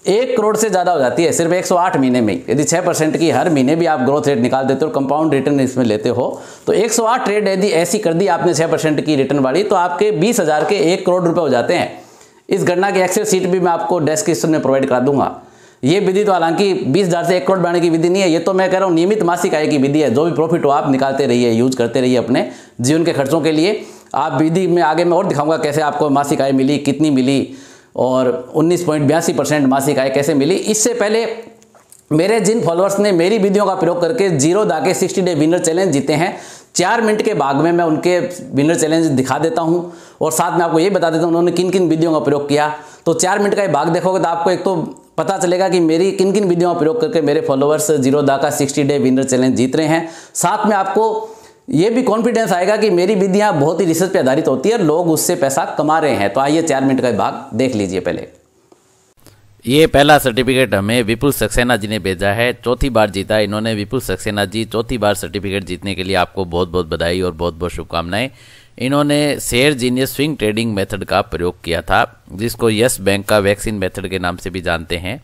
1 करोड़ से ज़्यादा हो जाती है सिर्फ 108 महीने में। यदि 6% की हर महीने भी आप ग्रोथ रेट निकाल देते हो, कंपाउंड रिटर्न इसमें लेते हो, तो 108 रेट यदि ऐसी कर दी आपने 6% की रिटर्न वाली तो आपके 20,000 के 1 करोड़ रुपए हो जाते हैं। इस गणना की एक्सेल सीट भी मैं आपको डेस्क्रिप्शन में प्रोवाइड करा दूंगा। ये विधि तो हालांकि 20,000 से 1 करोड़ बनाने की विधि नहीं है, ये तो मैं कह रहा हूँ नियमित मासिक आय की विधि है। जो भी प्रॉफिट हो आप निकालते रहिए, यूज करते रहिए अपने जीवन के खर्चों के लिए। आप विधि में आगे मैं और दिखाऊंगा कैसे आपको मासिक आय मिली, कितनी मिली और 19.82% मासिक आय कैसे मिली। इससे पहले मेरे जिन फॉलोअर्स ने मेरी वीडियो का प्रयोग करके जीरोधा के 60 डे विनर चैलेंज जीते हैं, 4 मिनट के भाग में मैं उनके विनर चैलेंज दिखा देता हूं और साथ में आपको ये बता देता हूं उन्होंने किन किन वीडियो का प्रयोग किया। तो 4 मिनट का ये भाग देखोगे तो आपको एक तो पता चलेगा कि मेरी किन किन वीडियो का प्रयोग करके मेरे फॉलोअर्स जीरोधा का 60 डे विनर चैलेंज जीत रहे हैं। साथ में आपको ये भी कॉन्फिडेंस आएगा कि मेरी विधियाँ बहुत ही रिसर्च पर आधारित होती है और लोग उससे पैसा कमा रहे हैं। तो आइए 4 मिनट का भाग देख लीजिए। पहले ये पहला सर्टिफिकेट हमें विपुल सक्सेना जी ने भेजा है, चौथी बार जीता इन्होंने। विपुल सक्सेना जी, चौथी बार सर्टिफिकेट जीतने के लिए आपको बहुत बहुत बधाई और बहुत बहुत शुभकामनाएं। इन्होंने share genius swing trading method का प्रयोग किया था, जिसको यस बैंक का वैक्सीन मेथड के नाम से भी जानते हैं।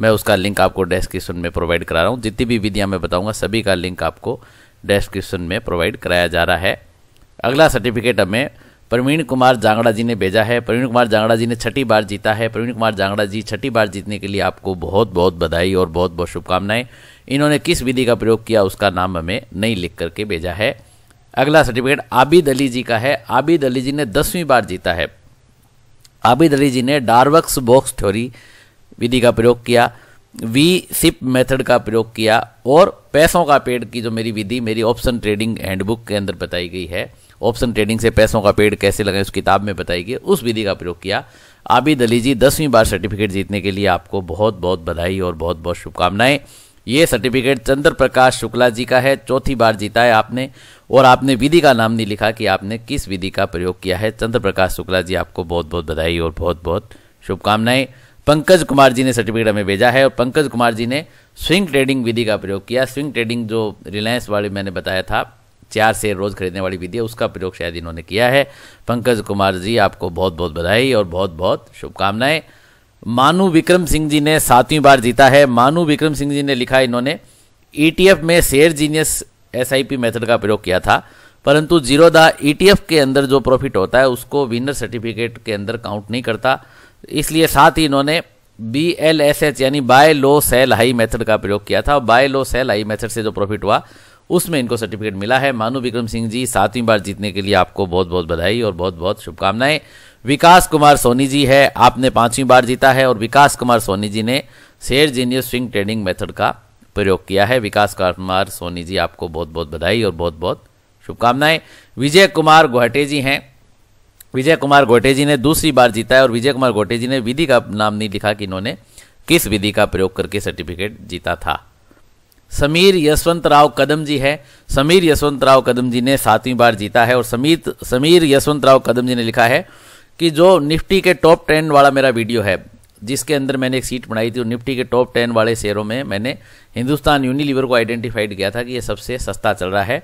मैं उसका लिंक आपको डिस्क्रिप्शन में प्रोवाइड करा रहा हूँ। जितनी भी विधियाँ मैं बताऊँगा सभी का लिंक आपको डिस्क्रिप्शन में प्रोवाइड कराया जा रहा है। अगला सर्टिफिकेट हमें प्रवीण कुमार जांगड़ा जी ने भेजा है। प्रवीण कुमार जांगड़ा जी ने छठी बार जीता है। प्रवीण कुमार जांगड़ा जी छठी बार जीतने के लिए आपको बहुत बहुत बधाई और बहुत बहुत शुभकामनाएं। इन्होंने किस विधि का प्रयोग किया उसका नाम हमें नहीं लिख करके भेजा है। अगला सर्टिफिकेट आबिद अली जी का है। आबिद अली जी ने 10वीं बार जीता है। आबिद अली जी ने डार्बक्स बॉक्स थ्योरी विधि का प्रयोग किया, वी सिप मेथड का प्रयोग किया और पैसों का पेड़ की जो मेरी विधि मेरी ऑप्शन ट्रेडिंग हैंडबुक के अंदर बताई गई है, ऑप्शन ट्रेडिंग से पैसों का पेड़ कैसे लगाएं उस किताब में बताई गई, उस विधि का प्रयोग किया। आबिद अली जी 10वीं बार सर्टिफिकेट जीतने के लिए आपको बहुत बहुत बधाई और बहुत बहुत शुभकामनाएं। ये सर्टिफिकेट चंद्र प्रकाश शुक्ला जी का है। 4थी बार जीता है आपने और आपने विधि का नाम नहीं लिखा कि आपने किस विधि का प्रयोग किया है। चंद्र प्रकाश शुक्ला जी आपको बहुत बहुत बधाई और बहुत बहुत शुभकामनाएं। पंकज कुमार जी ने सर्टिफिकेट हमें भेजा है और पंकज कुमार जी ने स्विंग ट्रेडिंग विधि का प्रयोग किया। स्विंग ट्रेडिंग जो रिलायंस वाले मैंने बताया था 4 शेयर रोज खरीदने वाली विधि है, उसका प्रयोग शायद इन्होंने किया है। पंकज कुमार जी आपको बहुत बहुत बधाई और बहुत बहुत शुभकामनाएं। मानू विक्रम सिंह जी ने 7वीं बार जीता है। मानू विक्रम सिंह जी ने लिखा इन्होंने ETF में शेयर जीनियस SIP मेथड का प्रयोग किया था, परंतु जीरोधा ETF के अंदर जो प्रॉफिट होता है उसको विनर सर्टिफिकेट के अंदर काउंट नहीं करता, इसलिए साथ ही इन्होंने BLSH यानी buy low sell high method का प्रयोग किया था और buy low sell high method से जो प्रॉफिट हुआ उसमें इनको सर्टिफिकेट मिला है। मानू विक्रम सिंह जी 7वीं बार जीतने के लिए आपको बहुत बहुत बधाई और बहुत बहुत शुभकामनाएं। विकास कुमार सोनी जी है, आपने 5वीं बार जीता है और विकास कुमार सोनी जी ने share genius swing trading method का प्रयोग किया है। विकास कुमार सोनी जी आपको बहुत बहुत बधाई और बहुत बहुत शुभकामनाएं। विजय कुमार गोहटे जी हैं। विजय कुमार गोहटे जी ने 2री बार जीता है और विजय कुमार गोहटे जी ने विधि का नाम नहीं लिखा कि इन्होंने किस विधि का प्रयोग करके सर्टिफिकेट जीता था। समीर यशवंतराव कदम जी है। समीर यशवंतराव कदम जी ने 7वीं बार जीता है और समीर यशवंतराव कदम जी ने लिखा है कि जो निफ्टी के टॉप 10 वाला मेरा वीडियो है जिसके अंदर मैंने एक सीट बनाई थी और निफ्टी के टॉप 10 वाले शेयरों में मैंने हिंदुस्तान यूनिलीवर को आइडेंटिफाइड किया था कि ये सबसे सस्ता चल रहा है,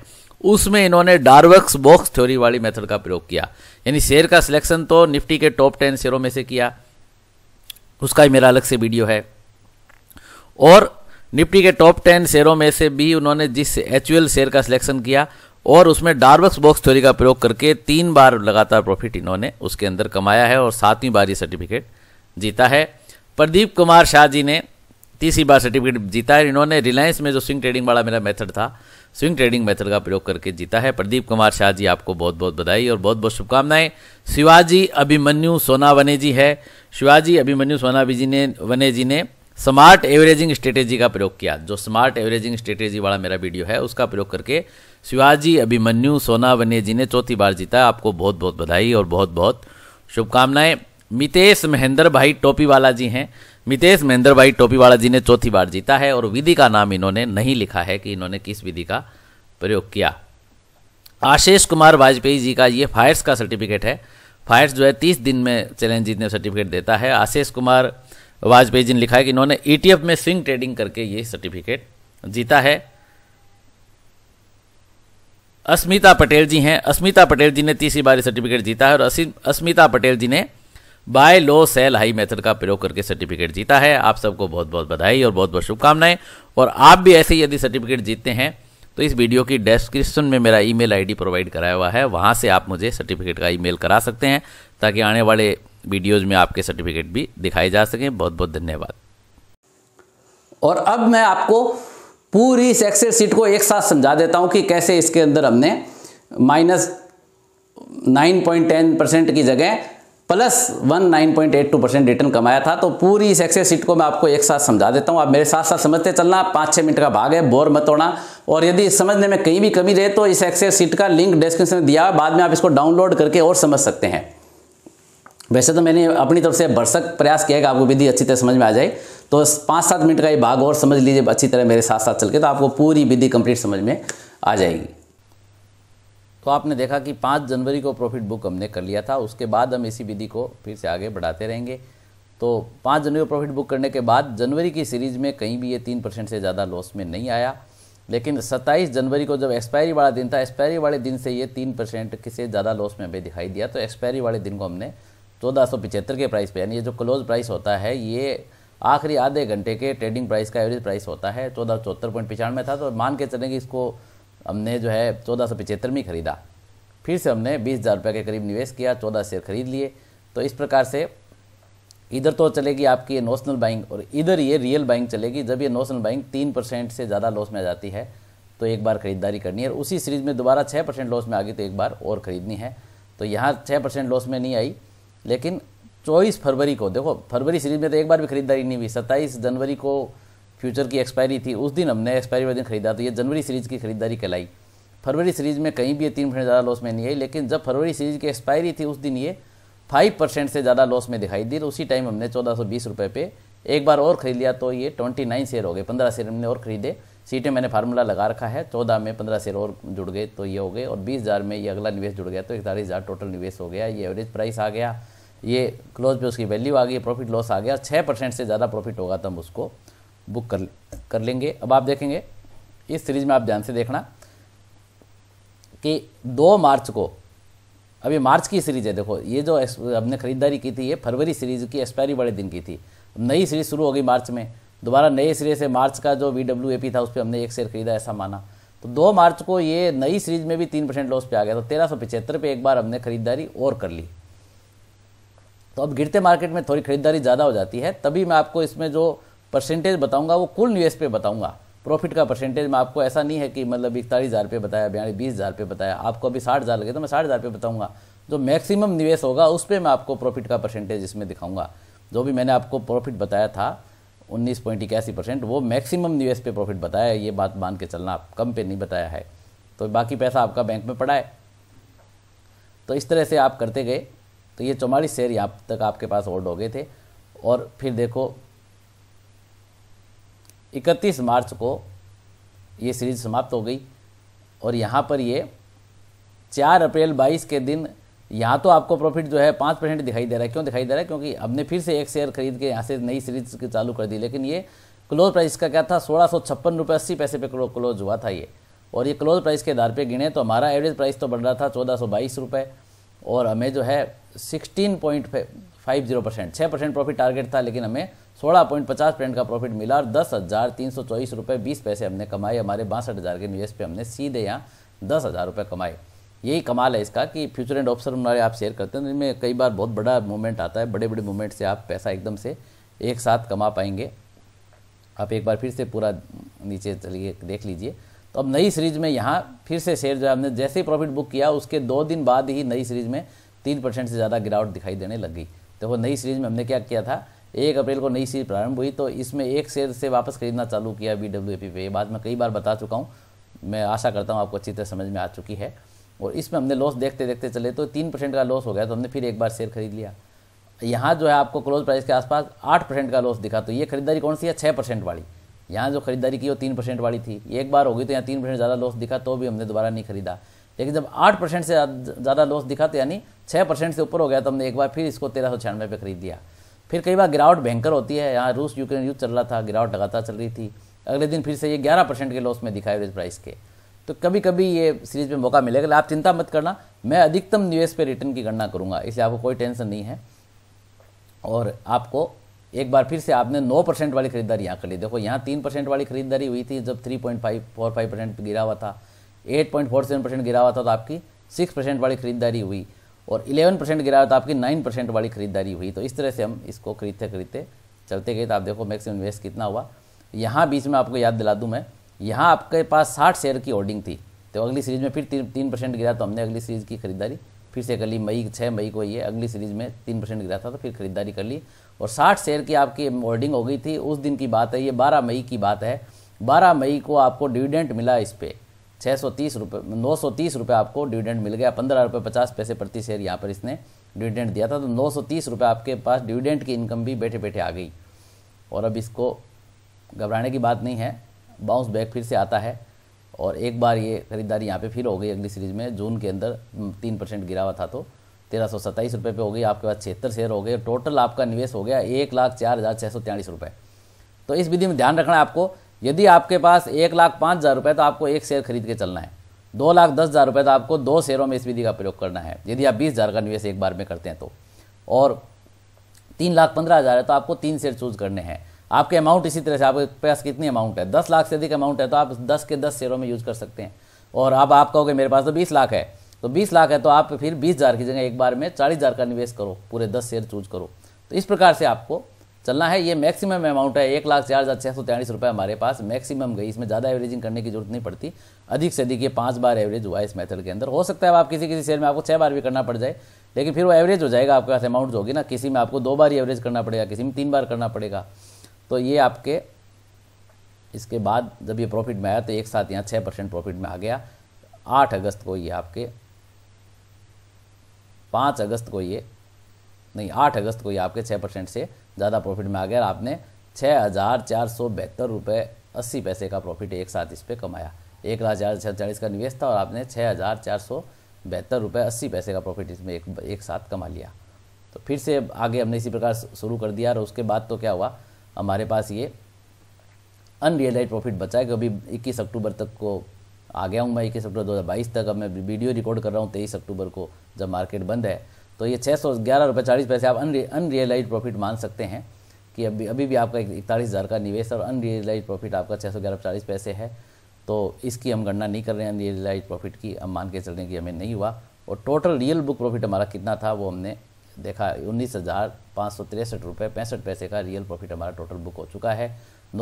उसमें इन्होंने डार्बक्स बॉक्स थ्योरी वाली मेथड का प्रयोग किया। यानी शेयर का सिलेक्शन तो निफ्टी के टॉप 10 शेयरों में से किया, उसका ही मेरा अलग से वीडियो है, और निफ्टी के टॉप 10 शेयरों में से भी उन्होंने जिस HUL शेयर का सिलेक्शन किया और उसमें डार्बक्स बॉक्स थ्योरी का प्रयोग करके 3 बार लगातार प्रॉफिट इन्होंने उसके अंदर कमाया है और 7वीं बार ये सर्टिफिकेट जीता है। प्रदीप कुमार शाह जी ने 30वीं बार सर्टिफिकेट जीता है। इन्होंने रिलायंस में जो स्विंग ट्रेडिंग वाला मेरा मेथड था स्विंग ट्रेडिंग मेथड का प्रयोग करके जीता है। प्रदीप कुमार शाह जी आपको बहुत बहुत बधाई और बहुत बहुत शुभकामनाएं। शिवाजी अभिमन्यु सोनावने जी है। शिवाजी अभिमन्यु सोनावने जी ने स्मार्ट एवरेजिंग स्ट्रेटेजी का प्रयोग किया। जो स्मार्ट एवरेजिंग स्ट्रेटेजी वाला मेरा वीडियो है उसका प्रयोग करके शिवाजी अभिमन्यु सोनावने जी ने 4थी बार जीता। आपको बहुत बहुत बधाई और बहुत बहुत शुभकामनाएं। मितेश महेंद्र भाई टोपीवाला जी हैं। मितेश महेंद्र भाई टोपीवाला जी ने 4थी बार जीता है और विधि का नाम इन्होंने नहीं लिखा है कि इन्होंने किस विधि का प्रयोग किया। आशीष कुमार वाजपेयी जी का ये फायर्स का सर्टिफिकेट है। फायर्स जो है 30 दिन में चैलेंज जीतने सर्टिफिकेट देता है। आशीष कुमार वाजपेयी जी ने लिखा है कि इन्होंने ETF में स्विंग ट्रेडिंग करके ये सर्टिफिकेट जीता है। अस्मिता पटेल जी हैं। अस्मिता पटेल जी ने 30वीं बार सर्टिफिकेट जीता है और अस्मिता पटेल जी ने buy low sell high method का प्रयोग करके सर्टिफिकेट जीता है। आप सबको बहुत बहुत बधाई और बहुत बहुत शुभकामनाएं। और आप भी ऐसे ही यदि सर्टिफिकेट जीतते हैं तो इस वीडियो की डिस्क्रिप्शन में मेरा ईमेल आईडी प्रोवाइड कराया हुआ है, वहाँ से आप मुझे सर्टिफिकेट का ईमेल करा सकते हैं ताकि आने वाले वीडियोज में आपके सर्टिफिकेट भी दिखाए जा सकें। बहुत बहुत धन्यवाद। और अब मैं आपको पूरी इस एक्सेल सीट को एक साथ समझा देता हूं कि कैसे इसके अंदर हमने -9.10% की जगह +19.82% रिटर्न कमाया था। तो पूरी इस एक्सेल सीट को मैं आपको एक साथ समझा देता हूं, आप मेरे साथ साथ समझते चलना। 5-6 मिनट का भाग है, बोर मत होना। और यदि समझने में कहीं भी कमी रहे तो इस एक्सेल सीट का लिंक डिस्क्रिप्शन में दिया है, बाद में आप इसको डाउनलोड करके और समझ सकते हैं। वैसे तो मैंने अपनी तरफ से भरसक प्रयास किया कि आपको विधि अच्छी तरह समझ में आ जाए। तो 5-7 मिनट का ये भाग और समझ लीजिए अच्छी तरह मेरे साथ साथ चल के, तो आपको पूरी विधि कंप्लीट समझ में आ जाएगी। तो आपने देखा कि 5 जनवरी को प्रॉफिट बुक हमने कर लिया था, उसके बाद हम इसी विधि को फिर से आगे बढ़ाते रहेंगे। तो 5 जनवरी को प्रॉफिट बुक करने के बाद जनवरी की सीरीज़ में कहीं भी ये 3% से ज़्यादा लॉस में नहीं आया, लेकिन 27 जनवरी को जब एक्सपायरी वाला दिन था, एक्सपायरी वाले दिन से ये 3% से ज़्यादा लॉस में हमें दिखाई दिया। तो एक्सपायरी वाले दिन को हमने 1475 के प्राइस पे, यानी ये जो क्लोज प्राइस होता है ये आखिरी आधे घंटे के ट्रेडिंग प्राइस का एवरेज प्राइस होता है 1474.95 था, तो मान के चले कि इसको हमने जो है 1475 में खरीदा। फिर से हमने 20,000 रुपये के करीब निवेश किया, 14 शेयर खरीद लिए। तो इस प्रकार से इधर तो चलेगी आपकी ये नोशनल बाइंग और इधर ये रियल बाइंग चलेगी। जब ये नोशनल बाइंग 3% से ज़्यादा लॉस में आ जाती है तो एक बार ख़रीदारी करनी है, और उसी सीरीज़ में दोबारा 6% लॉस में आ गई तो एक बार और ख़रीदनी है। तो यहाँ 6% लॉस में नहीं आई, लेकिन 24 फरवरी को देखो, फरवरी सीरीज़ में तो एक बार भी ख़रीदारी नहीं हुई। 27 जनवरी को फ्यूचर की एक्सपायरी थी, उस दिन हमने एक्सपायरी वाले दिन खरीदा, तो ये जनवरी सीरीज़ की खरीदारी कहलाई। फरवरी सीरीज़ में कहीं भी ये 3% ज़्यादा लॉस में नहीं आई, लेकिन जब फरवरी सीरीज़ की एक्सपायरी थी उस दिन ये 5% से ज़्यादा लॉस में दिखाई दी। तो उसी टाइम हमने 1420 रुपये पे एक बार और ख़रीद लिया, तो ये 29 शेयर हो गए, 15 शेयर हमने और ख़रीदे। सीटें मैंने फार्मूला लगा रखा है, 14 में 15 शेयर और जुड़ गए तो ये हो गए, और 20,000 में ये अगला निवेश जुड़ गया तो 41,000 टोटल निवेश हो गया। ये एवरेज प्राइस आ गया, ये क्लोज पे उसकी वैल्यू आ गई, प्रॉफिट लॉस आ गया। 6% से ज़्यादा प्रॉफिट होगा तो हम उसको बुक कर लेंगे। अब आप देखेंगे इस सीरीज़ में, आप ध्यान से देखना कि 2 मार्च को, अभी मार्च की सीरीज़ है, देखो ये जो हमने ख़रीदारी की थी ये फरवरी सीरीज़ की एक्सपायरी वाले दिन की थी। नई सीरीज़ शुरू हो गई मार्च में, दोबारा नए सिरे से मार्च का जो VWAP था उस पर हमने एक शेयर खरीदा, ऐसा माना। तो 2 मार्च को ये नई सीरीज़ में भी 3% लॉस पे आ गया, तो 1375 पे एक बार हमने ख़रीदारी और कर ली। तो अब गिरते मार्केट में थोड़ी ख़रीदारी ज़्यादा हो जाती है, तभी मैं आपको इसमें जो परसेंटेज बताऊँगा वो कुल निवेश पे बताऊँगा, प्रॉफिट का परसेंटेज। मैं आपको ऐसा नहीं है कि मतलब 41,000 रुपये बताया, 20,000 रुपये बताया, आपको अभी 60,000 लगे तो मैं 60,000 रुपये बताऊँगा। जो मैक्सिमम निवेश होगा उस पर मैं आपको प्रॉफिट का परसेंटेज इसमें दिखाऊँगा। जो भी मैंने आपको प्रॉफिट बताया था 19.81%, वो मैक्सिमम निवेश पे प्रॉफिट बताया, ये बात मान के चलना, आप कम पे नहीं बताया है। तो बाकी पैसा आपका बैंक में पड़ा है। तो इस तरह से आप करते गए तो ये 44 शेयर यहाँ तक आपके पास होल्ड हो गए थे। और फिर देखो 31 मार्च को ये सीरीज समाप्त हो गई, और यहाँ पर ये 4 अप्रैल 22 के दिन, यहाँ तो आपको प्रॉफिट जो है 5% दिखाई दे रहा है। क्यों दिखाई दे रहा है? क्योंकि हमने फिर से एक शेयर खरीद के यहाँ से नई सीरीज की चालू कर दी, लेकिन ये क्लोज प्राइस का क्या था, 1656.80 रुपये पे क्लोज हुआ था ये। और ये क्लोज प्राइस के आधार पे गिने तो हमारा एवरेज प्राइस तो बढ़ रहा था 1422 रुपये, और हमें जो है 16.50%, 6% प्रॉफिट टारगेट था, लेकिन हमें 16.50% का प्रॉफिट मिला, और 10,324.20 रुपये हमने कमाए। हमारे 62,000 के निवेश पे हमने सीधे यहाँ 10,000 रुपये कमाए। यही कमाल है इसका कि फ्यूचर एंड ऑप्शन हमारे आप शेयर करते हैं, इनमें कई बार बहुत बड़ा मूवमेंट आता है, बड़े बड़े मूवमेंट से आप पैसा एकदम से एक साथ कमा पाएंगे। आप एक बार फिर से पूरा नीचे चलिए देख लीजिए। तो अब नई सीरीज़ में यहाँ फिर से शेयर जो है हमने जैसे ही प्रॉफिट बुक किया उसके 2 दिन बाद ही नई सीरीज़ में 3% से ज़्यादा गिरावट दिखाई देने लग गई। देखो नई सीरीज़ में हमने क्या किया था, 1 अप्रैल को नई सीरीज प्रारंभ हुई तो इसमें एक शेयर से वापस खरीदना चालू किया VWAP पे। ये बात मैं कई बार बता चुका हूँ, मैं आशा करता हूँ आपको अच्छी तरह समझ में आ चुकी है। और इसमें हमने लॉस देखते देखते चले तो 3% का लॉस हो गया, तो हमने फिर एक बार शेयर खरीद लिया। यहाँ जो है आपको क्लोज प्राइस के आसपास 8% का लॉस दिखा, तो ये खरीदारी कौन सी है, 6% वाली। यहाँ जो खरीदारी की वो 3% वाली थी, एक बार होगी तो यहाँ 3% ज़्यादा लॉस दिखा तो भी हमने दोबारा नहीं खरीदा। लेकिन जब 8% से ज़्यादा लॉस दिखा तो यानी 6% से ऊपर हो गया तो हमने एक बार फिर इसको 1396 पे खरीद लिया। फिर कई बार गिरावट भयंकर होती है, यहाँ रूस यूक्रेन युद्ध चल रहा था, गिरावट लगातार चल रही थी। अगले दिन फिर से ये 11% के लॉस में दिखा एवरेज प्राइस के। तो कभी कभी ये सीरीज़ में मौका मिलेगा, आप चिंता मत करना, मैं अधिकतम निवेश पे रिटर्न की गणना करूंगा, इसलिए आपको कोई टेंशन नहीं है। और आपको एक बार फिर से आपने 9% वाली खरीदारी यहाँ कर ली। देखो यहाँ 3% वाली खरीदारी हुई थी जब 3.545% गिरा हुआ था, 8.47% गिरा हुआ था, तो आपकी 6% वाली खरीदारी हुई, और 11% गिरा हुआ था, आपकी 9% वाली खरीदारी हुई। तो इस तरह से हम इसको खरीदते खरीदते चलते गए। तो आप देखो मैक्सिमम निवेश कितना हुआ। यहाँ बीच में आपको याद दिला दूँ मैं, यहाँ आपके पास 60 शेयर की होल्डिंग थी, तो अगली सीरीज़ में फिर 3% गिरा तो हमने अगली सीरीज़ की खरीदारी फिर से कर ली। 6 मई को ये अगली सीरीज़ में 3% गिरा था तो फिर खरीदारी कर ली, और 60 शेयर की आपकी होल्डिंग हो गई थी। उस दिन की बात है, ये 12 मई की बात है। 12 मई को आपको डिविडेंट मिला, इस पर 930 रुपये आपको डिविडेंट मिल गया। 15.50 रुपये प्रति शेयर यहाँ पर इसने डिविडेंट दिया था, तो 930 रुपये आपके पास डिविडेंट की इनकम भी बैठे बैठे आ गई। और अब इसको घबराने की बात नहीं है, बाउंस बैक फिर से आता है, और एक बार ये खरीदारी यहाँ पे फिर हो गई अगली सीरीज़ में। जून के अंदर 3% गिरा हुआ था तो 1327 रुपये पे हो गई, आपके पास 76 शेयर हो गए। टोटल आपका निवेश हो गया 1,04,643 रुपये। तो इस विधि में ध्यान रखना है आपको, यदि आपके पास 1,05,000 रुपये तो आपको एक शेयर खरीद के चलना है, 2,10,000 रुपये तो आपको 2 शेयरों में इस विधि का प्रयोग करना है, यदि आप 20,000 का निवेश एक बार में करते हैं तो। और 3,15,000 है तो आपको 3 शेयर चूज करने हैं। आपके अमाउंट इसी तरह से आपके पास कितनी अमाउंट है, 10 लाख से अधिक अमाउंट है तो आप 10 के 10 शेयरों में यूज कर सकते हैं। और अब आप कहोगे मेरे पास तो 20 लाख है, तो 20 लाख है तो आप फिर 20,000 की जगह एक बार में 40,000 का निवेश करो, पूरे 10 शेयर चूज करो। तो इस प्रकार से आपको चलना है। ये मैक्सिमम अमाउंट है, 1,04,643 रुपये हमारे पास मैक्सिमम गई, इसमें ज़्यादा एवरेजिंग करने की जरूरत नहीं पड़ती। अधिक से अधिक ये 5 बार एवरेज हुआ इस मेथड के अंदर। हो सकता है आप किसी किसी शेयर में आपको 6 बार भी करना पड़ जाए, लेकिन फिर वो एवरेज हो जाएगा आपके पास अमाउंट होगी ना। किसी में आपको 2 बार एवरेज करना पड़ेगा, किसी में 3 बार करना पड़ेगा। तो ये आपके इसके बाद जब ये प्रॉफिट में आया तो एक साथ यहाँ 6% प्रॉफिट में आ गया। 8 अगस्त को ये आपके 6% से ज़्यादा प्रॉफिट में आ गया। आपने 6,472.80 रुपये का प्रॉफिट एक साथ इस पर कमाया। 1,04,643 का निवेश था और आपने 6,472.80 रुपये का प्रॉफिट इसमें एक साथ कमा लिया। तो फिर से आगे हमने इसी प्रकार शुरू कर दिया। और उसके बाद तो क्या हुआ, हमारे पास ये अनरियलाइज प्रॉफिट बचा है कि अभी 21 अक्टूबर तक को आ गया हूँ मैं, 21 अक्टूबर 2022 तक। अब मैं वीडियो रिकॉर्ड कर रहा हूँ 23 अक्टूबर को जब मार्केट बंद है। तो ये 611.40 रुपये आप अनरियलाइज प्रॉफिट मान सकते हैं कि अभी भी आपका 41,000 का निवेश और अनरियलाइज प्रॉफिट आपका 611.40 रुपये है। तो इसकी हम गणना नहीं कर रहे हैं अनरियलाइज प्रॉफिट की, हम मान के चल रहे हैं कि हमें नहीं हुआ। और टोटल रियल बुक प्रॉफिट हमारा कितना था वो हमने देखा, 19,563.65 रुपये का रियल प्रॉफिट हमारा टोटल बुक हो चुका है।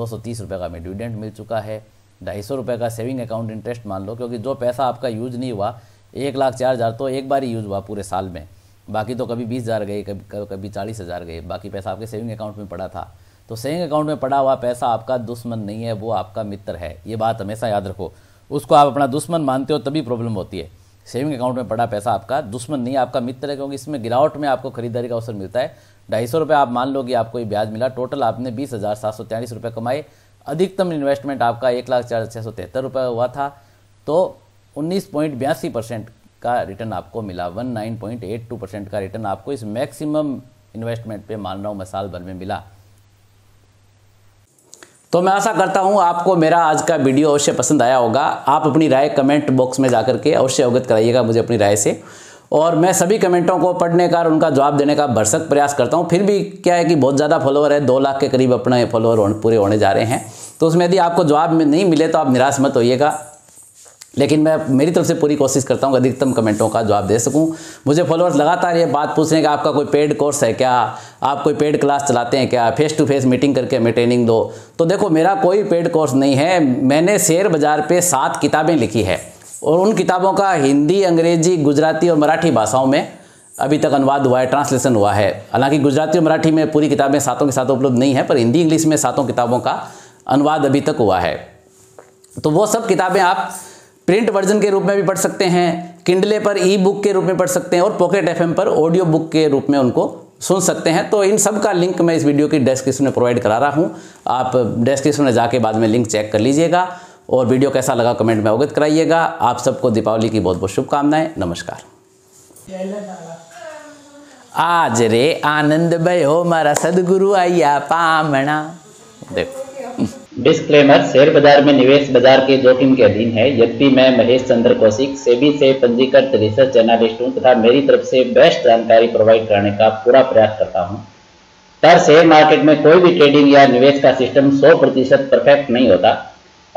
930 रुपये का हमें डिविडेंड मिल चुका है। 250 रुपये का सेविंग अकाउंट इंटरेस्ट मान लो, क्योंकि जो पैसा आपका यूज नहीं हुआ, 1,04,000 तो एक बार ही यूज हुआ पूरे साल में, बाकी तो कभी 20,000 गए, कभी 40,000 गए, बाकी पैसा आपके सेविंग अकाउंट में पड़ा था। तो सेविंग अकाउंट में पड़ा हुआ पैसा आपका दुश्मन नहीं है, वो आपका मित्र है। ये बात हमेशा याद रखो। उसको आप अपना दुश्मन मानते हो तभी प्रॉब्लम होती है। सेविंग अकाउंट में पड़ा पैसा आपका दुश्मन नहीं, आपका मित्र है, क्योंकि इसमें गिरावट में आपको खरीदारी का अवसर मिलता है। 250 रुपये आप मान लो कि आपको ये ब्याज मिला, टोटल आपने 20,743 रुपये कमाए। अधिकतम इन्वेस्टमेंट आपका 1,04,673 रुपये हुआ था। तो 19.82% का रिटर्न आपको मिला, 19.82% का रिटर्न आपको इस मैक्सिमम इन्वेस्टमेंट पे मान रहा हूँ मैं साल भर में मिला। तो मैं आशा करता हूँ आपको मेरा आज का वीडियो अवश्य पसंद आया होगा। आप अपनी राय कमेंट बॉक्स में जाकर के अवश्य अवगत कराइएगा मुझे अपनी राय से, और मैं सभी कमेंटों को पढ़ने का और उनका जवाब देने का भरसक प्रयास करता हूँ। फिर भी क्या है कि बहुत ज़्यादा फॉलोअर है, 2 लाख के करीब अपने फॉलोअर पूरे होने जा रहे हैं। तो उसमें यदि आपको जवाब नहीं मिले तो आप निराश मत होइएगा, लेकिन मैं मेरी तरफ से पूरी कोशिश करता हूँ अधिकतम कमेंटों का जवाब दे सकूँ। मुझे फॉलोअर्स लगातार ये बात पूछ रहे हैं कि आपका कोई पेड कोर्स है क्या, आप कोई पेड क्लास चलाते हैं क्या, फेस टू फेस मीटिंग करके हमें ट्रेनिंग दो। तो देखो, मेरा कोई पेड कोर्स नहीं है। मैंने शेयर बाज़ार पे 7 किताबें लिखी है और उन किताबों का हिंदी, अंग्रेजी, गुजराती और मराठी भाषाओं में अभी तक अनुवाद हुआ है, ट्रांसलेशन हुआ है। हालांकि गुजराती और मराठी में पूरी किताबें सातों के साथ उपलब्ध नहीं है, पर हिंदी इंग्लिश में 7 किताबों का अनुवाद अभी तक हुआ है। तो वो सब किताबें आप प्रिंट वर्जन के रूप में भी पढ़ सकते हैं, किंडले पर ई बुक के रूप में पढ़ सकते हैं और पॉकेट एफएम पर ऑडियो बुक के रूप में उनको सुन सकते हैं। तो इन सब का लिंक मैं इस वीडियो की डिस्क्रिप्शन में प्रोवाइड करा रहा हूं। आप डिस्क्रिप्शन में जाके बाद में लिंक चेक कर लीजिएगा और वीडियो कैसा लगा कमेंट में अवगत कराइएगा। आप सबको दीपावली की बहुत बहुत शुभकामनाएं। नमस्कार। आज रे आनंद भयो मारा सदगुरु आया पामणा। देखो डिस्क्लेमर, शेयर बाजार में निवेश बाजार के जोखिम के अधीन है। यद्यपि मैं महेश चंद्र कौशिक सेबी से पंजीकृत रिसर्च एनालिस्ट हूँ तथा मेरी तरफ से बेस्ट जानकारी प्रोवाइड कराने का पूरा प्रयास करता हूँ, पर शेयर मार्केट में कोई भी ट्रेडिंग या निवेश का सिस्टम 100% परफेक्ट नहीं होता।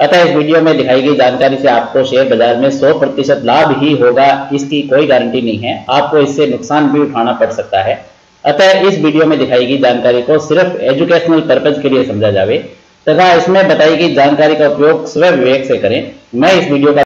अतः इस वीडियो में दिखाई गई जानकारी से आपको शेयर बाजार में 100% लाभ ही होगा इसकी कोई गारंटी नहीं है, आपको इससे नुकसान भी उठाना पड़ सकता है। अतः इस वीडियो में दिखाई गई जानकारी को सिर्फ एजुकेशनल पर्पज के लिए समझा जावे तथा इसमें बताई गई जानकारी का उपयोग स्वयं विवेक से करें। मैं इस वीडियो का